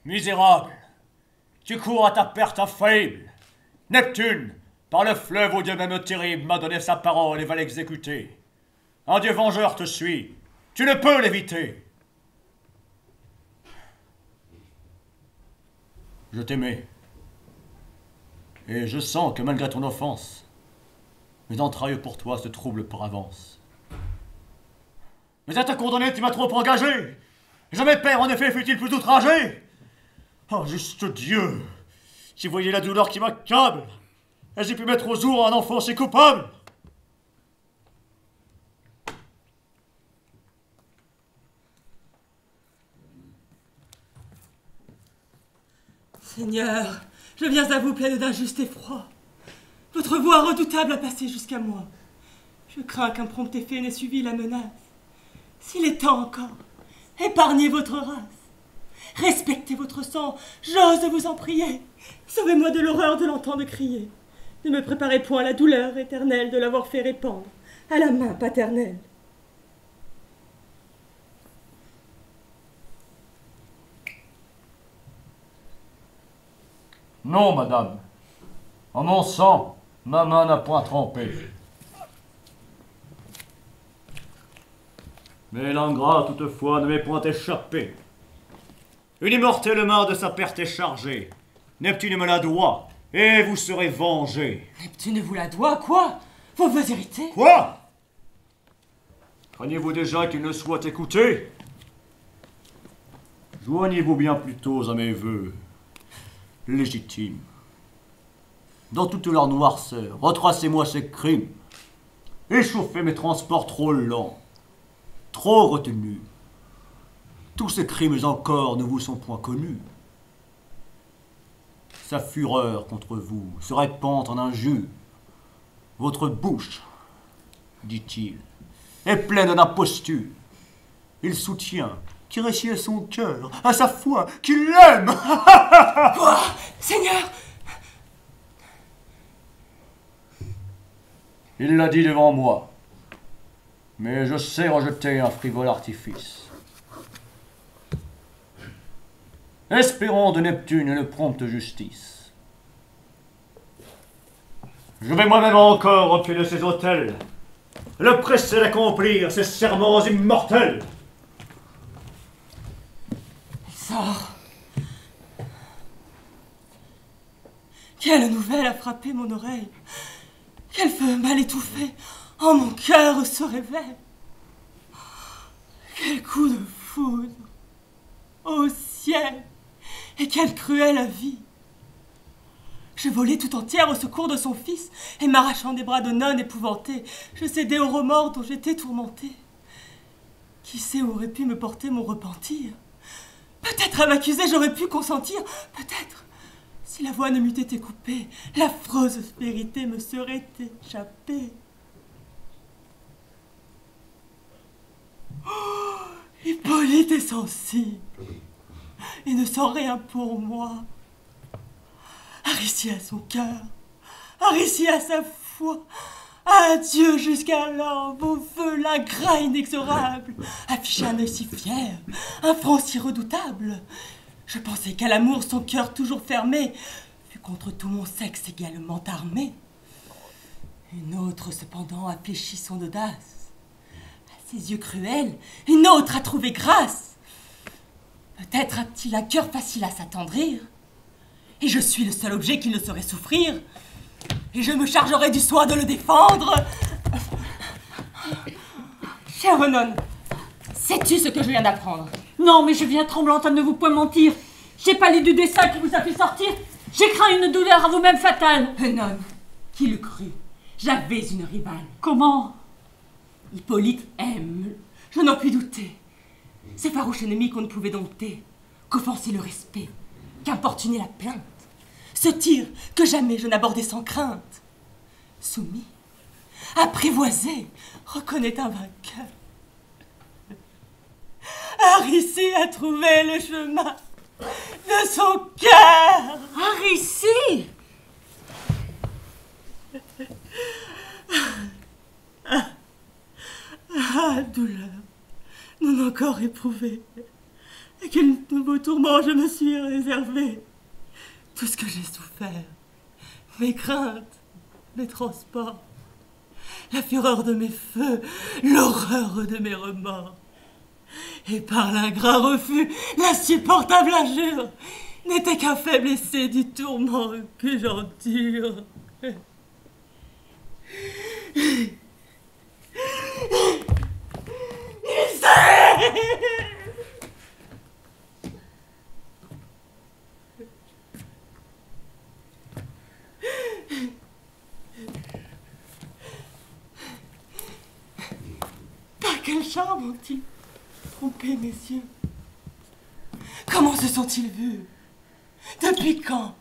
Misérable, tu cours à ta perte infaillible. Neptune, par le fleuve au dieu même terrible, m'a donné sa parole et va l'exécuter. Un dieu vengeur te suit, tu ne peux l'éviter. Je t'aimais, et je sens que malgré ton offense, mes entrailles pour toi se troublent par avance. Mais à ta condamnée, tu m'as trop engagé. Jamais père, en effet, fut-il plus outragé. Oh, juste Dieu! Si vous voyez la douleur qui m'accable, j'ai pu mettre au jour un enfant si coupable! Seigneur, je viens à vous plaindre d'un juste effroi. Votre voix redoutable a passé jusqu'à moi. Je crains qu'un prompt effet n'ait suivi la menace. S'il est temps encore, épargnez votre race. Respectez votre sang, j'ose vous en prier. Sauvez-moi de l'horreur de l'entendre crier. Ne me préparez point à la douleur éternelle de l'avoir fait répandre à la main paternelle. Non, madame. En mon sang, ma main n'a point trempé. Mais l'ingrat, toutefois, ne m'est point échappé. Une immortelle main de sa perte est chargée. Neptune me la doit, et vous serez vengé. Neptune vous la doit, quoi? Vous me héritez? Quoi? Craignez-vous déjà qu'il ne soit écouté? Joignez-vous bien plutôt à mes voeux légitimes. Dans toute leur noirceur, retracez-moi ces crimes. Échauffez mes transports trop lents, trop retenus. Tous ces crimes encore ne vous sont point connus. Sa fureur contre vous se répand en injures. Votre bouche, dit-il, est pleine d'imposture. Il soutient qu'Aricie est son cœur, à sa foi, qu'il l'aime. Oh, Seigneur! Il l'a dit devant moi, mais je sais rejeter un frivole artifice. Espérons de Neptune une prompte justice. Je vais moi-même encore au pied de ses autels, le presser d'accomplir ses serments immortels. Il sort. Quelle nouvelle a frappé mon oreille? Quel feu mal étouffé en mon cœur se révèle. Quel coup de foudre, ô ciel, et quelle cruelle avis. Je volais tout entière au secours de son fils, et m'arrachant des bras d'Oenone épouvanté, je cédais au remords dont j'étais tourmentée. Qui sait où aurait pu me porter mon repentir? Peut-être à m'accuser j'aurais pu consentir, peut-être. Si la voix ne m'eût été coupée, l'affreuse vérité me serait échappée. Oh, Hippolyte est sensible et ne sent rien pour moi. Aricie a son cœur, Aricie a sa foi. Adieu jusqu'alors, vos voeux, l'ingrat inexorable. Affichez un œil si fier, un front si redoutable. Je pensais qu'à l'amour, son cœur toujours fermé, fut contre tout mon sexe également armé. Une autre, cependant, a fléchi son audace. À ses yeux cruels, une autre a trouvé grâce. Peut-être a-t-il un cœur facile à s'attendrir, et je suis le seul objet qui le saurait souffrir, et je me chargerai du soin de le défendre. Chère Oenone, sais-tu ce que je viens d'apprendre? Non, mais je viens tremblante à ne vous point mentir. J'ai pâli du dessein qui vous a fait sortir. J'ai craint une douleur à vous-même fatale. Oenone, qui l'eût cru? J'avais une rivale. Comment? Hippolyte aime, je n'en puis douter. Ces farouches ennemis qu'on ne pouvait dompter, qu'offenser le respect, qu'importuner la plainte. Ce tir que jamais je n'abordais sans crainte. Soumis, apprivoisé, reconnaît un vainqueur. Aricie a trouvé le chemin de son cœur. Aricie! Ah, douleur, non encore éprouvée. À quel nouveau tourment je me suis réservée. Tout ce que j'ai souffert, mes craintes, mes transports, la fureur de mes feux, l'horreur de mes remords. Et par l'ingrat refus, l'insupportable injure n'était qu'un faible essai du tourment que j'endure. Par quel charme ont-ils trompés mes yeux? Comment se sont-ils vus? Depuis quand?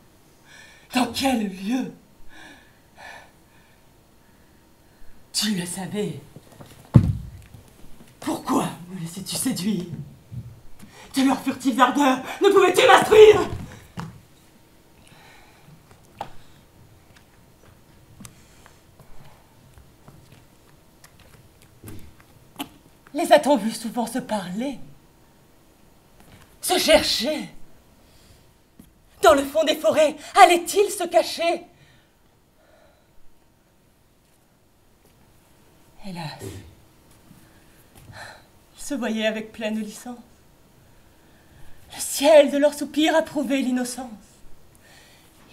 Dans quel lieu? Tu le savais. Pourquoi me laissais-tu séduire? De leur furtive ardeur, ne pouvais-tu m'instruire? Les a-t-on vus souvent se parler, se chercher? Dans le fond des forêts, allaient-ils se cacher? Hélas, ils se voyaient avec pleine licence. Le ciel de leurs soupirs approuvait l'innocence.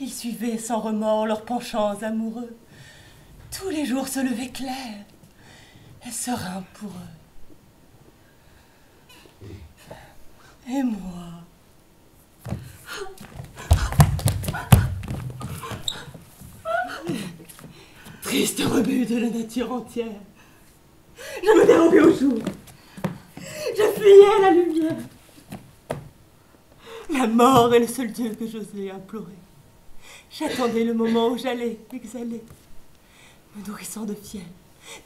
Ils suivaient sans remords leurs penchants amoureux. Tous les jours se levaient clairs et sereins pour eux. Et moi... Triste rebut de la nature entière, je me dérobais au jour, je fuyais la lumière. La mort est le seul Dieu que j'osais implorer. J'attendais le moment où j'allais exhaler, me nourrissant de fiel,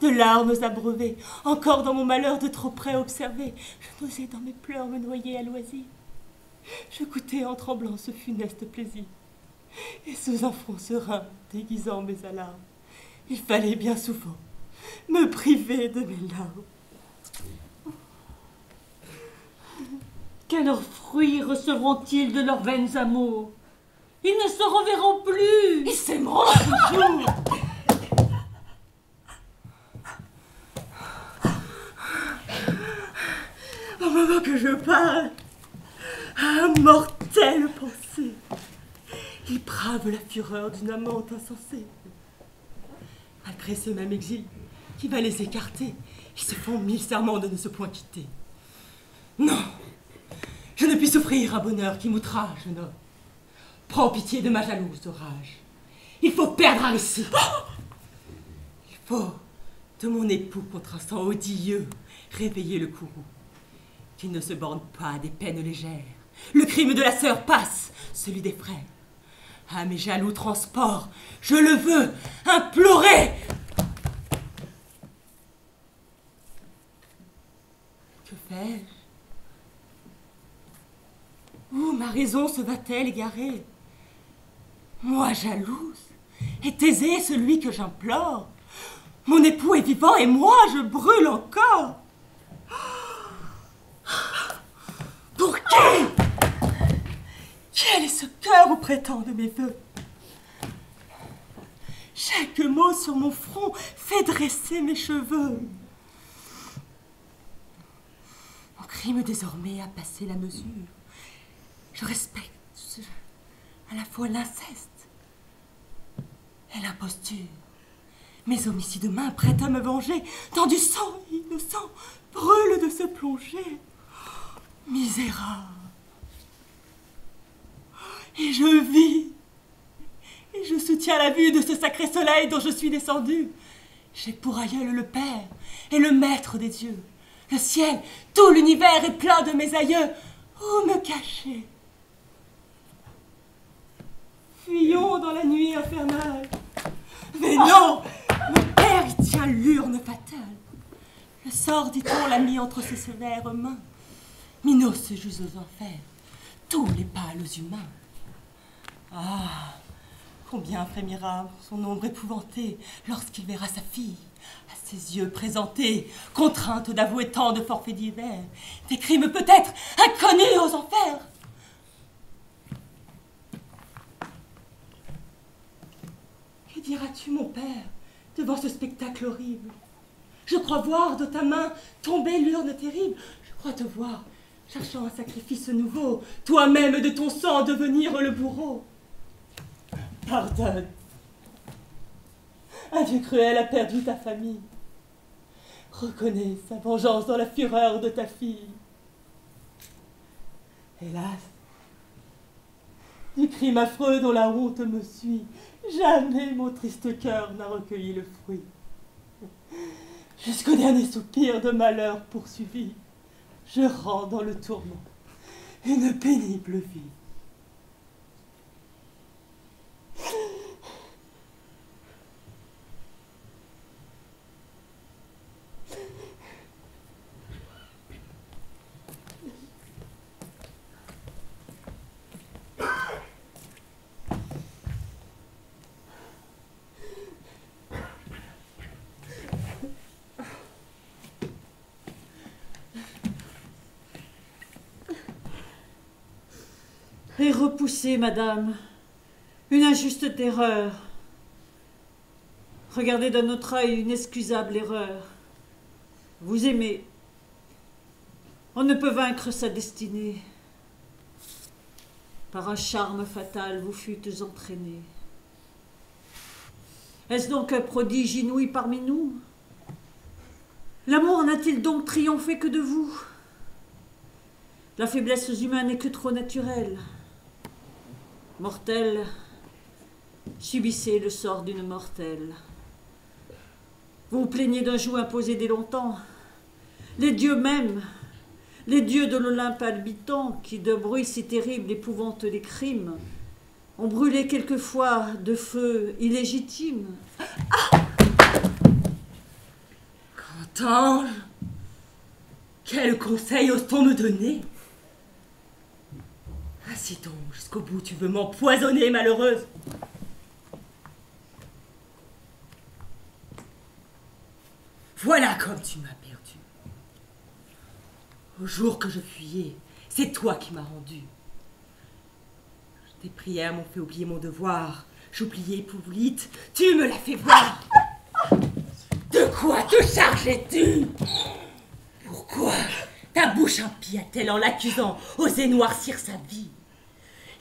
de larmes abreuvées, encore dans mon malheur de trop près observer. Je n'osais dans mes pleurs me noyer à loisir. Je goûtais en tremblant ce funeste plaisir, et sous un front serein déguisant mes alarmes, il fallait bien souvent me priver de mes larmes. Quels fruits recevront-ils de leurs vaines amours? Ils ne se reverront plus. Ils s'aimeront toujours. Au moment que je parle, un mortel pensée, ils bravent la fureur d'une amante insensée. Malgré ce même exil qui va les écarter, ils se font mille serments de ne se point quitter. Non, je ne puis souffrir un bonheur qui m'outrage, jeune homme. Prends pitié de ma jalouse d'orage. Il faut perdre Aricie. Il faut, de mon époux contre un sang odieux, réveiller le courroux. Qu'il ne se borne pas à des peines légères. Le crime de la sœur passe, celui des frères. Ah, mes jaloux transports, je le veux, implorer! Que fais-je? Où ma raison se va-t-elle égarer? Moi jalouse, et Thésée celui que j'implore. Mon époux est vivant et moi je brûle encore. Pour qui? Quel est ce cœur où prétend de mes voeux? Chaque mot sur mon front fait dresser mes cheveux. Mon crime désormais a passé la mesure. Je respecte à la fois l'inceste et l'imposture. Mes homicides mains prêtes à me venger, dans du sang innocent brûle de se plonger. Misérable. Et je vis, et je soutiens la vue de ce sacré soleil dont je suis descendue. J'ai pour aïeul le Père et le Maître des dieux. Le ciel, tout l'univers est plein de mes aïeux. Où me cacher? Fuyons dans la nuit infernale. Mais non, mon Père y tient l'urne fatale. Le sort, dit-on, l'a mis entre ses sévères mains. Minos se juge aux enfers, tous les pâles humains. Ah, combien frémira son ombre épouvanté lorsqu'il verra sa fille, à ses yeux présentée, contrainte d'avouer tant de forfaits divers, des crimes peut-être inconnus aux enfers. Que diras-tu, mon père, devant ce spectacle horrible? Je crois voir de ta main tomber l'urne terrible. Je crois te voir, cherchant un sacrifice nouveau, toi-même de ton sang devenir le bourreau. Pardonne. Un dieu cruel a perdu ta famille. Reconnais sa vengeance dans la fureur de ta fille. Hélas, du crime affreux dont la honte me suit, jamais mon triste cœur n'a recueilli le fruit. Jusqu'au dernier soupir de malheur poursuivi, je rends dans le tourment une pénible vie. Et repoussée, madame, une injuste terreur. Regardez d'un autre œil une excusable erreur. Vous aimez, On ne peut vaincre sa destinée. Par un charme fatal, vous fûtes entraînés. Est-ce donc un prodige inouï parmi nous? L'amour n'a-t-il donc triomphé que de vous? La faiblesse humaine n'est que trop naturelle. Mortels, subissez le sort d'une mortelle. Vous vous plaignez d'un joug imposé dès longtemps. Les dieux mêmes, les dieux de l'Olympe habitants, qui de bruit si terrible épouvantent les crimes, ont brûlé quelquefois de feu illégitime. Ah! Qu'entends? Quel conseil ose-t-on me donner? Ainsi donc, jusqu'au bout, tu veux m'empoisonner, malheureuse? Voilà comme tu m'as perdue. Au jour que je fuyais, c'est toi qui m'as rendue. Tes prières m'ont fait oublier mon devoir. J'oubliais Hippolyte, tu me l'as fait voir. De quoi te chargeais-tu? Pourquoi ta bouche impie a-t-elle, en l'accusant, osé noircir sa vie?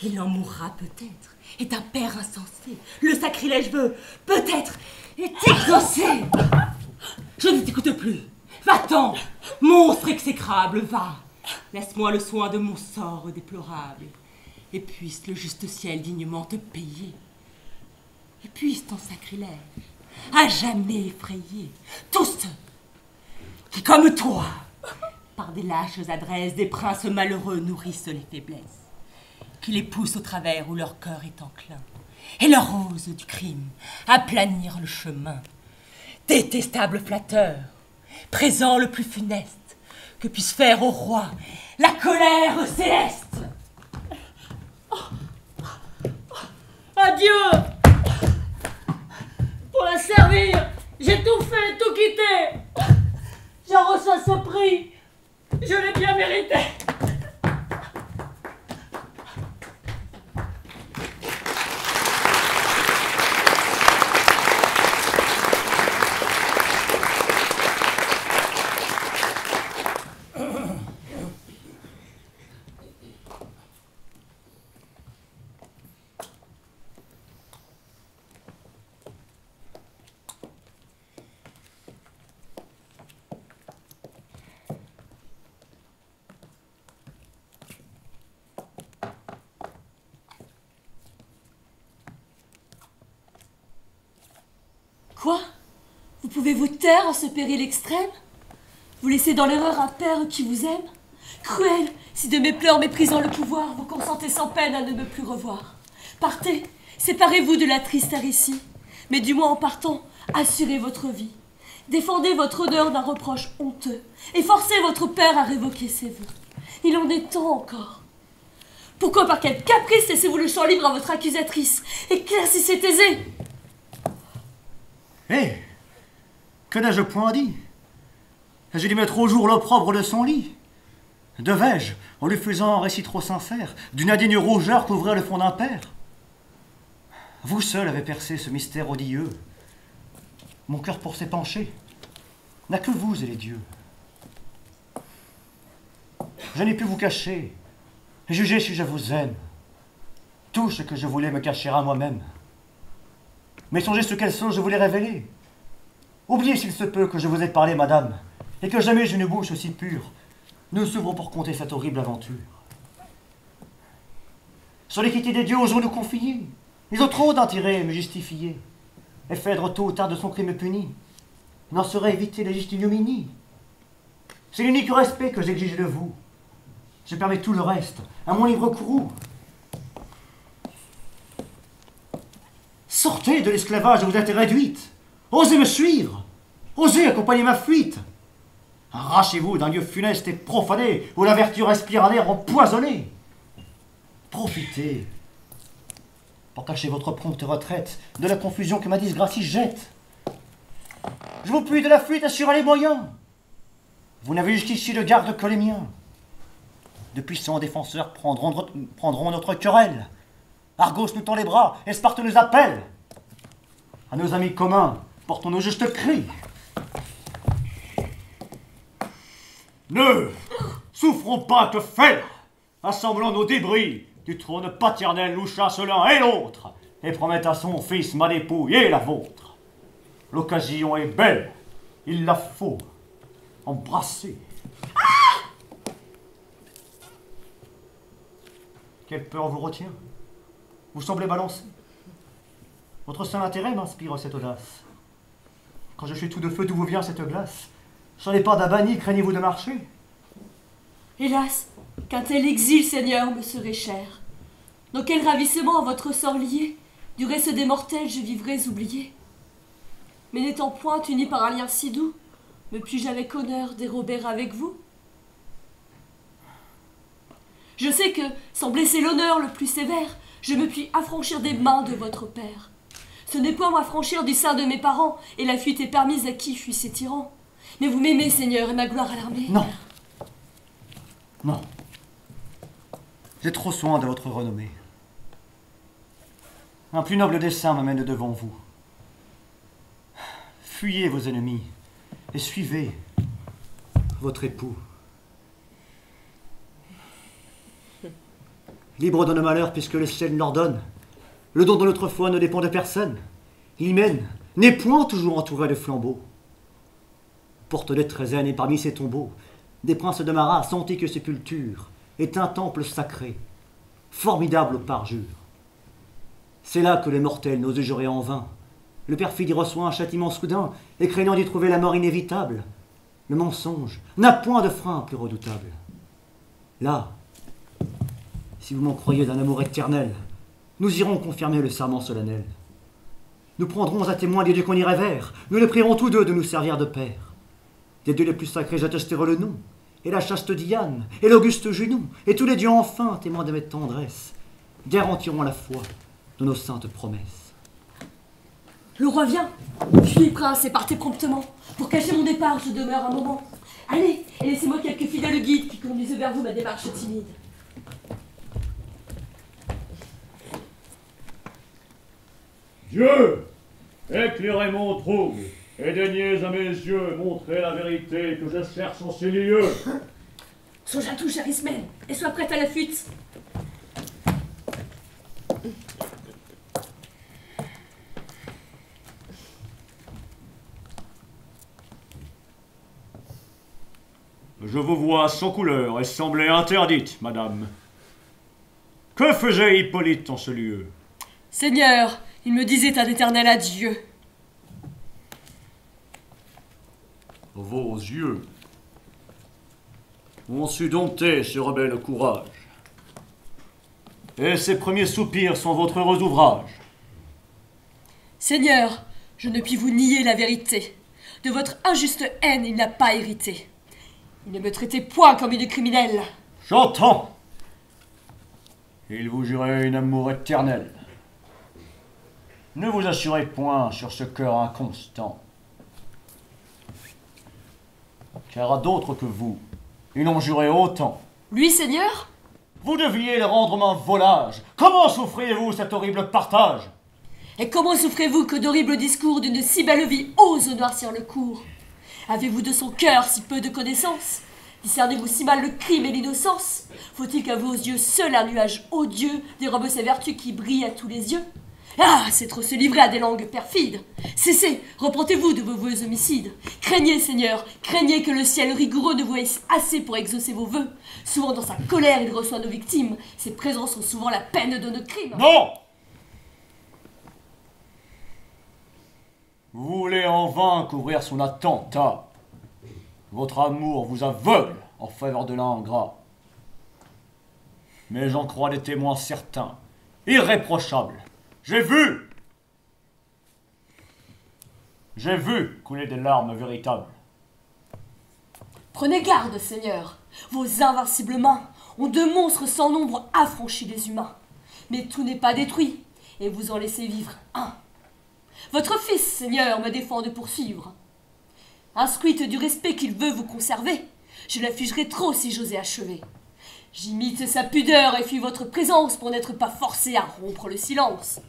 Il en mourra peut-être, et ta père insensé le sacrilège veut, peut-être, est exaucé. Je ne t'écoute plus. Va-t'en, monstre exécrable, va. Laisse-moi le soin de mon sort déplorable. Et puisse le juste ciel dignement te payer. Et puisse ton sacrilège à jamais effrayer tous ceux qui, comme toi, par des lâches adresses des princes malheureux nourrissent les faiblesses, qui les poussent au travers où leur cœur est enclin, et leur osent du crime aplanir le chemin. Détestable flatteur, présent le plus funeste, que puisse faire au roi la colère céleste. Adieu! Pour la servir, j'ai tout fait, tout quitté. J'en reçois ce prix. Je l'ai bien mérité. Pouvez-vous taire en ce péril extrême? Vous laissez dans l'erreur un père qui vous aime? Cruel, si de mes pleurs méprisant le pouvoir, vous consentez sans peine à ne me plus revoir. Partez, séparez-vous de la triste Aricie, mais du moins en partant, assurez votre vie. Défendez votre honneur d'un reproche honteux, et forcez votre père à révoquer ses vœux. Il en est temps encore. Pourquoi, par quel caprice, laissez-vous le champ libre à votre accusatrice? Éclaircissez Thésée! Hé! Que n'ai-je point dit? J'ai dû mettre au jour l'opprobre de son lit. Devais-je, en lui faisant un récit trop sincère, d'une indigne rougeur qu'ouvrait le fond d'un père? Vous seul avez percé ce mystère odieux. Mon cœur pour s'épancher n'a que vous et les dieux. Je n'ai pu vous cacher, juger si je vous aime, tout ce que je voulais me cacher à moi-même. Mais songez ce qu'elle chose je voulais révéler. Oubliez s'il se peut que je vous ai parlé, madame, et que jamais j'ai une bouche aussi pure. Nous s'ouvrons pour compter cette horrible aventure. Sur l'équité des dieux, osons nous confier. Ils ont trop d'intérêt à me justifier. Et Phèdre, tôt ou tard, de son crime puni, n'en saurait éviter la juste ignominie. C'est l'unique respect que j'exige de vous. Je permets tout le reste à mon libre courroux. Sortez de l'esclavage où vous êtes réduite. Osez me suivre! Osez accompagner ma fuite! Arrachez-vous d'un lieu funeste et profané où la vertu respire un air empoisonné! Profitez pour cacher votre prompte retraite de la confusion que ma disgrâce y jette! Je vous puis de la fuite assurer les moyens! Vous n'avez jusqu'ici de garde que les miens! De puissants défenseurs prendront notre querelle! Argos nous tend les bras et Sparte nous appelle! À nos amis communs! Portons nos justes cris. Ne souffrons pas que Phèdre, assemblons nos débris du trône paternel, nous chasse l'un et l'autre, et promette à son fils ma dépouille et la vôtre. L'occasion est belle, il la faut embrasser. Ah! Quelle peur vous retient? Vous semblez balancer. Votre seul intérêt m'inspire cette audace. Quand je suis tout de feu, d'où vous vient cette glace? Sur les pas d'Abani, craignez-vous de marcher? Hélas, qu'un tel exil, Seigneur, me serait cher. Dans quel ravissement à votre sort lié, du reste des mortels, je vivrais oublié. Mais n'étant point uni par un lien si doux, me puis-je avec honneur dérober avec vous? Je sais que, sans blesser l'honneur le plus sévère, je me puis affranchir des mains de votre père. Ce n'est point m'affranchir du sein de mes parents, et la fuite est permise à qui fuit ces tyrans. Mais vous m'aimez, Seigneur, et ma gloire à l'armée. Non. Non. J'ai trop soin de votre renommée. Un plus noble dessein m'amène devant vous. Fuyez vos ennemis et suivez votre époux. Libre de nos malheurs, puisque le ciel l'ordonne, le don de notre foi ne dépend de personne. L'hymen n'est point toujours entouré de flambeaux. Porte de Trézène et parmi ses tombeaux, des princes de ma race, antique sépulture, est un temple sacré, formidable parjure. C'est là que les mortels n'osent jurer en vain. Le perfide y reçoit un châtiment soudain, et craignant d'y trouver la mort inévitable, le mensonge n'a point de frein plus redoutable. Là, si vous m'en croyez d'un amour éternel, nous irons confirmer le serment solennel. Nous prendrons à témoin les dieux qu'on y révère, nous les prierons tous deux de nous servir de père. Des dieux les plus sacrés, j'attesterai le nom, et la chaste Diane, et l'auguste Junon, et tous les dieux enfin, témoins de mes tendresses, garantiront la foi de nos saintes promesses. Le roi vient. Fuyez, prince, et partez promptement. Pour cacher mon départ, je demeure un moment. Allez, et laissez-moi quelques fidèles guides qui conduisent vers vous ma démarche timide. Dieu, éclairez mon trouble, et daignez à mes yeux montrer la vérité que je cherche en ces lieux. Songe à tout, cher Ismène, et sois prête à la fuite. Je vous vois sans couleur et semblez interdite, madame. Que faisait Hippolyte en ce lieu? Seigneur, il me disait un éternel adieu. Vos yeux ont su dompter ce rebelle courage. Et ces premiers soupirs sont votre heureux ouvrage. Seigneur, je ne puis vous nier la vérité. De votre injuste haine, il n'a pas hérité. Il ne me traitait point comme une criminelle. J'entends. Il vous jurait un amour éternel. Ne vous assurez point sur ce cœur inconstant. Car à d'autres que vous, ils n'ont juré autant. Lui, Seigneur? Vous deviez le rendre main volage. Comment souffrez-vous cet horrible partage? Et comment souffrez-vous que d'horribles discours d'une si belle vie osent noircir le cours? Avez-vous de son cœur si peu de connaissances? Discernez-vous si mal le crime et l'innocence? Faut-il qu'à vos yeux seul un nuage odieux dérobe ces vertus qui brillent à tous les yeux? Ah, c'est trop se livrer à des langues perfides. Cessez, repentez-vous de vos vœux homicides. Craignez, Seigneur, craignez que le ciel rigoureux ne vous ait assez pour exaucer vos vœux. Souvent dans sa colère, il reçoit nos victimes. Ses présences sont souvent la peine de nos crimes. Non! Vous voulez en vain couvrir son attentat. Votre amour vous aveugle en faveur de l'ingrat. Mais j'en crois des témoins certains, irréprochables. J'ai vu couler des larmes véritables. Prenez garde, Seigneur. Vos invincibles mains ont de monstres sans nombre affranchi les humains. Mais tout n'est pas détruit, et vous en laissez vivre un. Votre fils, Seigneur, me défend de poursuivre. Instruite du respect qu'il veut vous conserver, je l'afficherai trop si j'osais achever. J'imite sa pudeur et fuis votre présence pour n'être pas forcé à rompre le silence.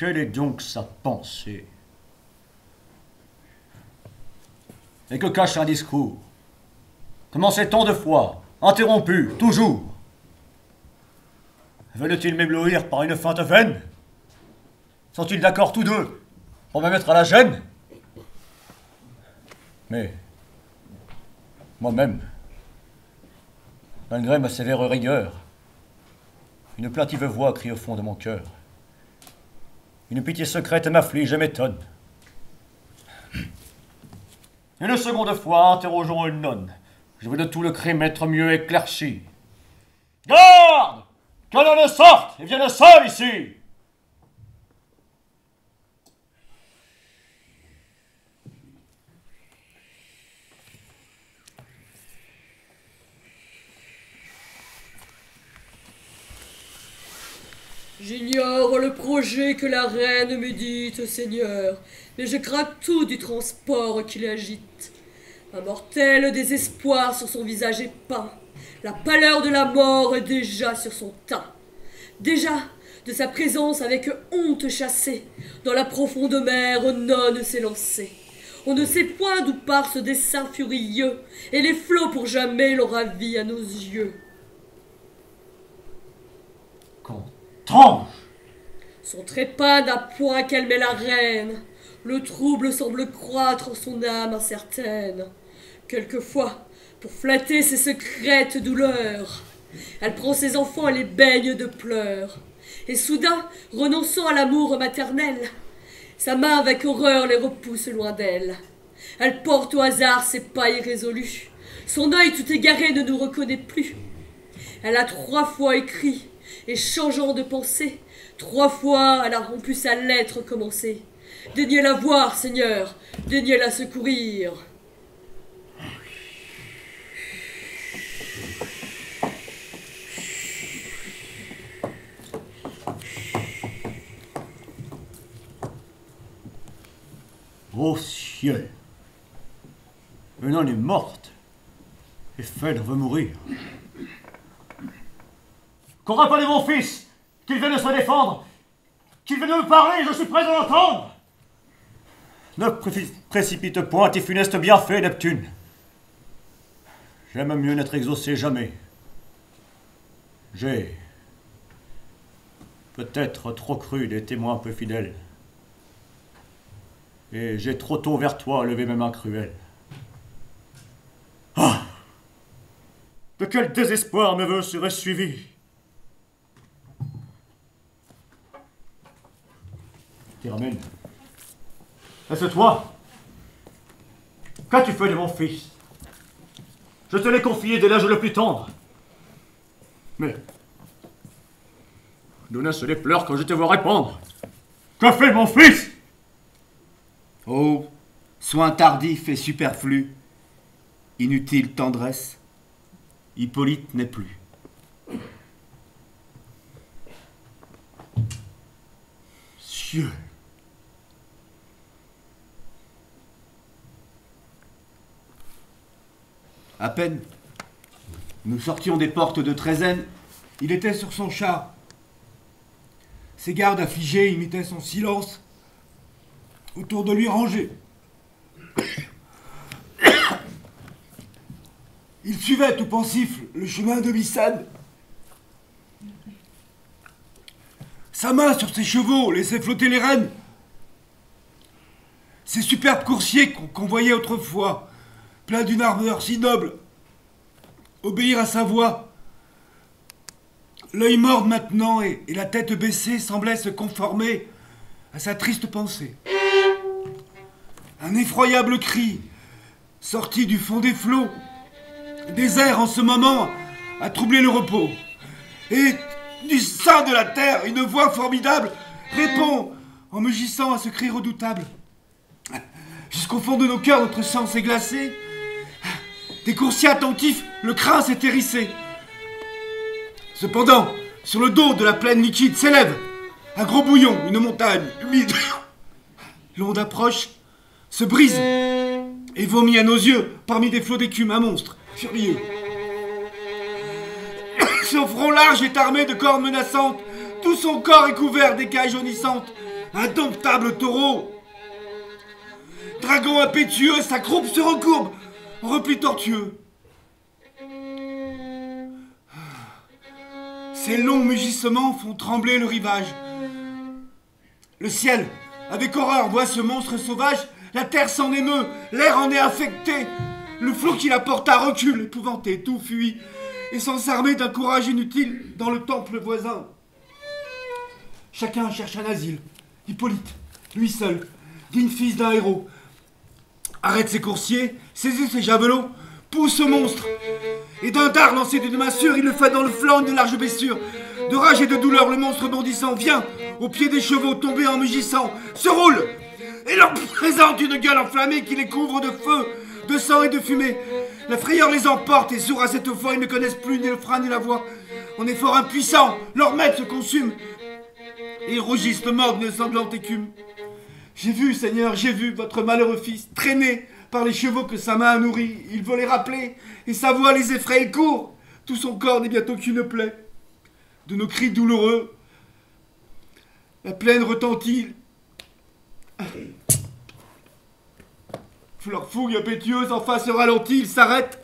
Quelle est donc sa pensée? Et que cache un discours? Commencé tant de fois, interrompu, toujours? Veulent-ils m'éblouir par une feinte veine? Sont-ils d'accord tous deux pour me mettre à la gêne? Mais moi-même, malgré ma sévère rigueur, une plaintive voix crie au fond de mon cœur. Une pitié secrète m'afflige et m'étonne. Une seconde fois, interrogeons une nonne. Je veux de tout le crime être mieux éclairci. Garde! Que l'on ne sorte et vienne seul ici! J'ignore le projet que la reine médite, Seigneur, mais je crains tout du transport qui l'agite. Un mortel désespoir sur son visage est peint, la pâleur de la mort est déjà sur son teint. Déjà, de sa présence avec honte chassée, dans la profonde mer, Oenone s'est lancée. On ne sait point d'où part ce dessein furieux, et les flots pour jamais l'ont ravi à nos yeux. Tranche. Son trépas n'a point calmé la reine, le trouble semble croître en son âme incertaine. Quelquefois, pour flatter ses secrètes douleurs, elle prend ses enfants et les baigne de pleurs. Et soudain, renonçant à l'amour maternel, sa main avec horreur les repousse loin d'elle. Elle porte au hasard ses pas irrésolus, son œil tout égaré ne nous reconnaît plus. Elle a trois fois écrit, et changeant de pensée, trois fois elle a rompu sa lettre commencée. Daignez la voir, Seigneur, daignez la secourir. Ô ciel, Oenone est morte, et Phèdre veut mourir. Qu'on rappelle mon fils, qu'il vienne se défendre, qu'il vienne me parler, je suis prêt à l'entendre. Ne précipite point tes funestes bienfaits, Neptune. J'aime mieux n'être exaucé jamais. J'ai peut-être trop cru des témoins peu fidèles, et j'ai trop tôt vers toi levé mes mains cruelles. Ah! De quel désespoir mes vœux seraient suivis! Théramène, est-ce toi? Qu'as-tu fait de mon fils? Je te l'ai confié dès l'âge le plus tendre. Mais donne-se les pleurs quand je te vois répandre. Que fait mon fils? Oh, soin tardif et superflu, inutile tendresse, Hippolyte n'est plus. Cieux. À peine nous sortions des portes de Trézène, il était sur son char. Ses gardes affligés imitaient son silence, autour de lui rangés. Il suivait tout pensif le chemin de Missane. Sa main sur ses chevaux laissait flotter les rênes. Ces superbes coursiers qu'on voyait autrefois, plein d'une ardeur si noble, obéir à sa voix. L'œil mort maintenant et la tête baissée semblait se conformer à sa triste pensée. Un effroyable cri, sorti du fond des flots, désert en ce moment, a troublé le repos. Et du sein de la terre, une voix formidable répond en mugissant à ce cri redoutable. Jusqu'au fond de nos cœurs, notre sang s'est glacé. Des coursiers attentifs, le crin s'est hérissé. Cependant, sur le dos de la plaine liquide s'élève un gros bouillon, une montagne humide. L'onde approche, se brise et vomit à nos yeux, parmi des flots d'écume, un monstre furieux. Son front large est armé de cornes menaçantes, tout son corps est couvert d'écailles jaunissantes, indomptable taureau. Dragon impétueux, sa croupe se recourbe en repli tortueux. Ses longs mugissements font trembler le rivage. Le ciel, avec horreur, voit ce monstre sauvage. La terre s'en émeut, l'air en est affecté. Le flot qui la porta recule, épouvanté, tout fuit, et sans s'armer d'un courage inutile dans le temple voisin. Chacun cherche un asile. Hippolyte, lui seul, digne fils d'un héros, arrête ses coursiers, saisit ses javelots, pousse ce monstre, et d'un dard lancé d'une main sûre, il le fait dans le flanc une large blessure. De rage et de douleur, le monstre bondissant vient, au pied des chevaux tombés en mugissant, se roule, et leur présente une gueule enflammée qui les couvre de feu, de sang et de fumée. La frayeur les emporte, et sourds à cette fois, ils ne connaissent plus ni le frein ni la voix. En effort impuissant, leur maître se consume, et ils rougissent le mort d'une sanglante écume. J'ai vu, Seigneur, j'ai vu votre malheureux fils traîné par les chevaux que sa main a nourris. Il veut les rappeler, et sa voix les effraie, il court. Tout son corps n'est bientôt qu'une plaie. De nos cris douloureux, la plaine retentit. Leur fougue impétueuse enfin se ralentit, ils s'arrêtent,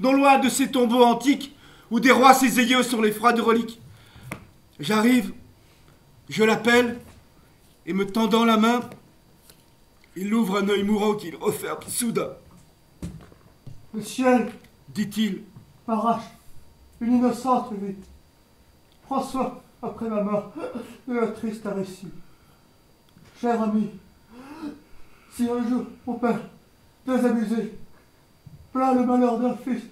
non loin de ces tombeaux antiques, où des rois s'ésayaient sur les froides reliques. J'arrive, je l'appelle, et me tendant la main, il ouvre un œil mourant qu'il referme soudain. Le ciel, dit-il, m'arrache une innocente vie. Prends soin, après ma mort, de la triste Aricie. Cher ami, si un jour mon père, désabusé, plein le malheur d'un fils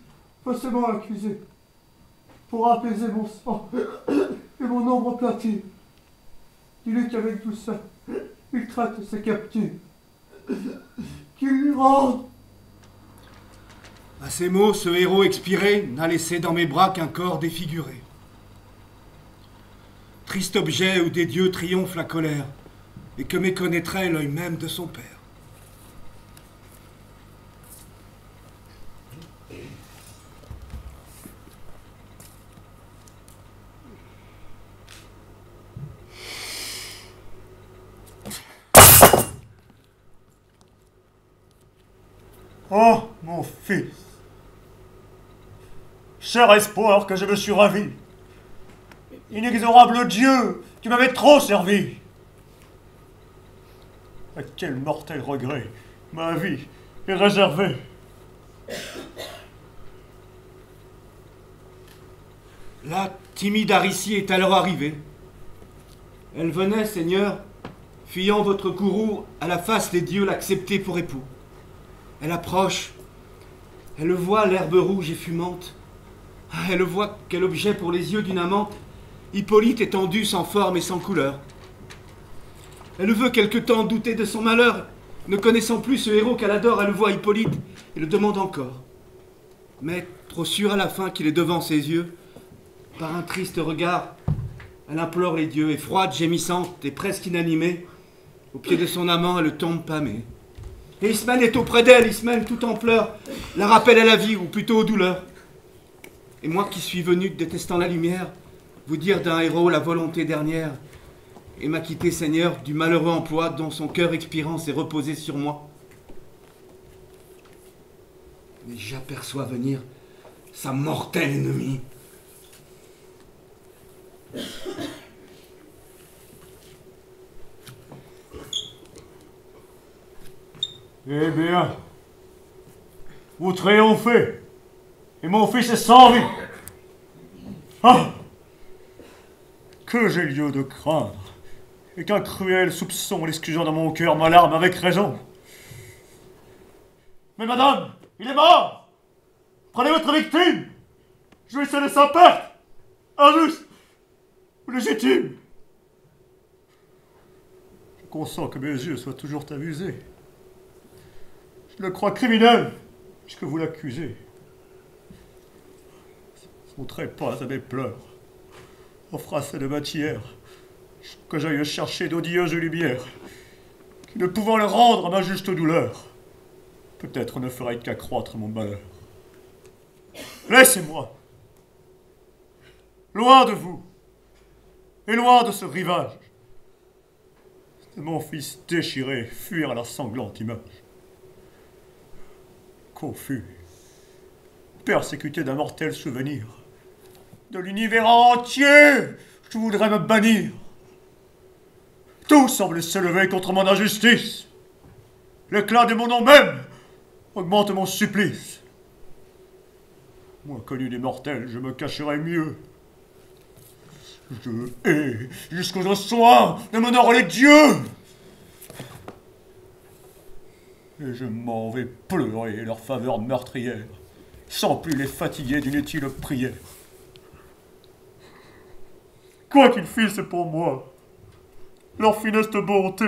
faussément accusé, pour apaiser mon sang et mon ombre platine, dis-lui qu'avec tout ça, il traite ses captives. Qu'il lui rende. À ces mots, ce héros expiré n'a laissé dans mes bras qu'un corps défiguré. Triste objet où des dieux triomphe la colère, et que méconnaîtrait l'œil même de son père. Oh, mon fils, cher espoir que je me suis ravi, inexorable Dieu, tu m'avais trop servi. À quel mortel regret ma vie est réservée. La timide Aricie est alors arrivée. Elle venait, Seigneur, fuyant votre courroux, à la face des dieux l'accepter pour époux. Elle approche, elle voit l'herbe rouge et fumante, elle voit quel objet pour les yeux d'une amante, Hippolyte étendu sans forme et sans couleur. Elle veut quelque temps douter de son malheur, ne connaissant plus ce héros qu'elle adore, elle voit Hippolyte et le demande encore. Mais, trop sûre à la fin qu'il est devant ses yeux, par un triste regard, elle implore les dieux, et froide, gémissante et presque inanimée, au pied de son amant, elle tombe pâmée. Et Ismène est auprès d'elle, Ismène tout en pleurs, la rappelle à la vie, ou plutôt aux douleurs. Et moi qui suis venu, détestant la lumière, vous dire d'un héros la volonté dernière, et m'acquitter, Seigneur, du malheureux emploi dont son cœur expirant s'est reposé sur moi. Mais j'aperçois venir sa mortelle ennemie. Eh bien, vous triomphez, et mon fils est sans vie. Ah, que j'ai lieu de craindre, et qu'un cruel soupçon, l'excusant dans mon cœur, m'alarme avec raison. Mais madame, il est mort. Prenez votre victime. Jouissez de sa perte, injuste ou légitime. Je consens que mes yeux soient toujours abusés. Je le crois criminel, puisque vous l'accusez. Son trépas à mes pleurs, offrassé de matière, que j'aille chercher d'odieuses lumières, qui ne pouvant le rendre à ma juste douleur, peut-être ne ferait qu'accroître mon malheur. Laissez-moi, loin de vous, et loin de ce rivage, Mon fils déchiré fuir à la sanglante image. Confus, persécuté d'un mortel souvenir, de l'univers entier, je voudrais me bannir. Tout semble se lever contre mon injustice. L'éclat de mon nom même augmente mon supplice. Moins connu des mortels, je me cacherai mieux. Je hais jusqu'aux soins de mon or les dieux. Et je m'en vais pleurer leur faveur meurtrière, sans plus les fatiguer d'une inutile prière. Quoi qu'ils fissent pour moi, leur funeste bonté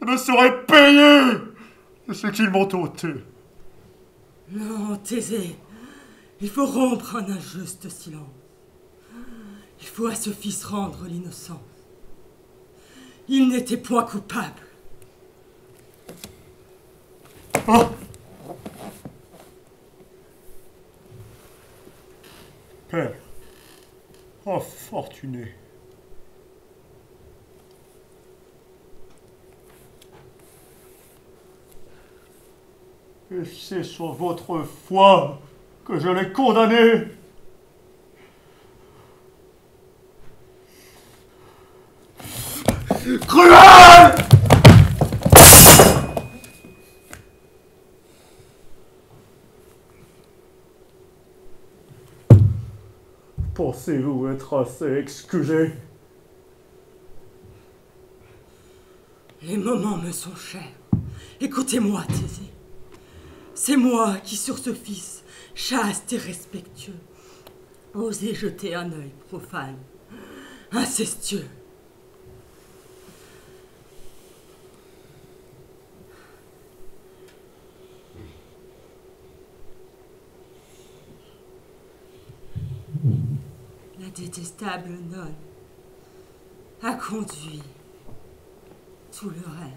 me serait payée de ce qu'ils m'ont ôté. Non, Thésée, il faut rompre un injuste silence. Il faut à ce fils rendre l'innocence. Il n'était point coupable. Oh, père, infortuné. Et c'est sur votre foi que je l'ai condamné. Cruel! Pensez-vous être assez excusé? Les moments me sont chers. Écoutez-moi, Thésée. C'est moi qui, sur ce fils, chaste et respectueux, osais jeter un œil profane, incestueux. La détestable nonne a conduit tout le reste.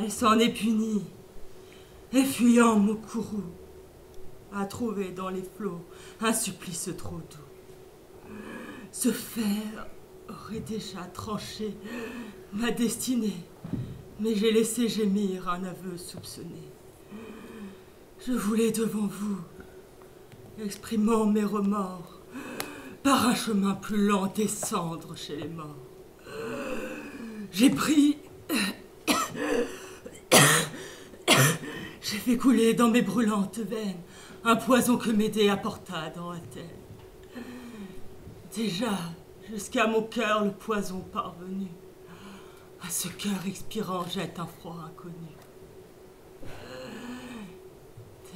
Elle s'en est punie et fuyant mon courroux a trouvé dans les flots un supplice trop doux. Ce fer aurait déjà tranché ma destinée, mais j'ai laissé gémir un aveu soupçonné. Je voulais devant vous, exprimant mes remords, par un chemin plus lent descendre chez les morts. J'ai pris... J'ai fait couler dans mes brûlantes veines un poison que Médée apporta dans Athènes. Déjà, jusqu'à mon cœur, le poison parvenu. À ce cœur expirant jette un froid inconnu.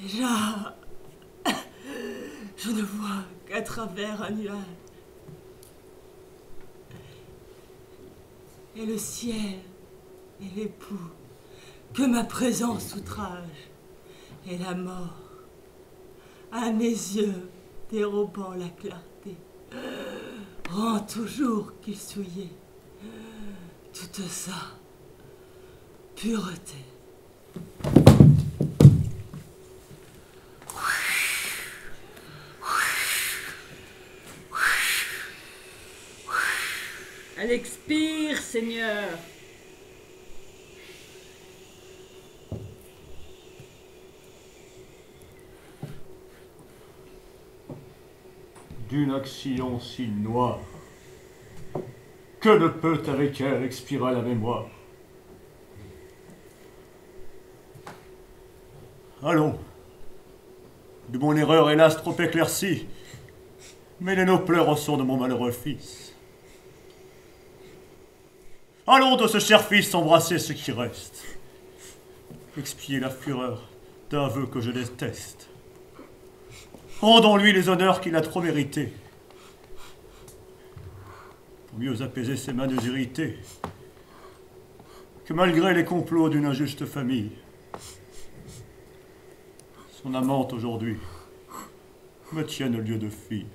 Déjà... je ne vois qu'à travers un nuage. Et le ciel et l'époux que ma présence outrage. Et la mort, à mes yeux dérobant la clarté, rend toujours qu'il souillait toute sa pureté. Elle expire, Seigneur. D'une action si noire, que ne peut avec elle expirer la mémoire. Allons, de mon erreur hélas trop éclaircie, mêlez nos pleurs au son de mon malheureux fils. Allons de ce cher fils embrasser ce qui reste. Expier la fureur d'un vœu que je déteste. Rendons-lui les honneurs qu'il a trop mérités. Pour mieux apaiser ses mains irritées, que malgré les complots d'une injuste famille, son amante aujourd'hui me tienne au lieu de fille.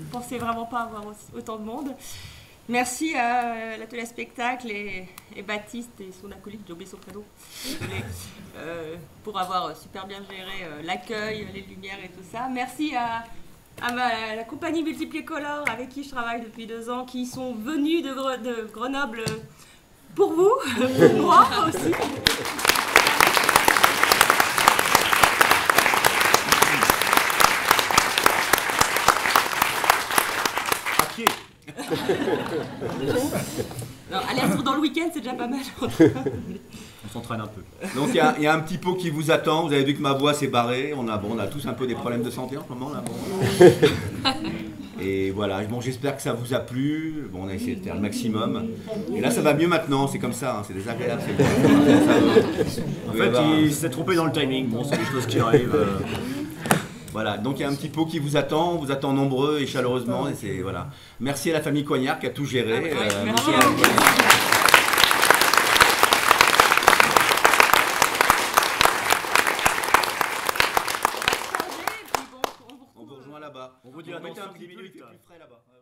ne pensais vraiment pas avoir autant de monde. Merci à l'atelier spectacle et Baptiste et son acolyte, j'ai oublié son prénom, pour avoir super bien géré l'accueil, les lumières et tout ça. Merci à la compagnie Multiplicolore avec qui je travaille depuis 2 ans, qui sont venus de Grenoble pour vous, pour moi aussi. À pied. Non, aller dans le week-end, c'est déjà pas mal. On s'entraîne un peu. Donc il y a un petit pot qui vous attend. Vous avez vu que ma voix s'est barrée. On a tous un peu des problèmes de santé en ce moment là. Bon. Et voilà. Bon, j'espère que ça vous a plu. Bon, on a essayé de faire le maximum. Et là, ça va mieux maintenant. C'est comme ça. Hein. C'est désagréable. En fait, il s'est trompé dans le timing. Bon, c'est des choses qui arrivent. Voilà, donc il y a un petit pot qui vous attend, on vous attend nombreux et chaleureusement. Et c'est, voilà. Merci à la famille Coignard qui a tout géré. Ah, ouais, merci à on vous rejoint là-bas. On vous dit à dans 10 minutes. Plus près là-bas.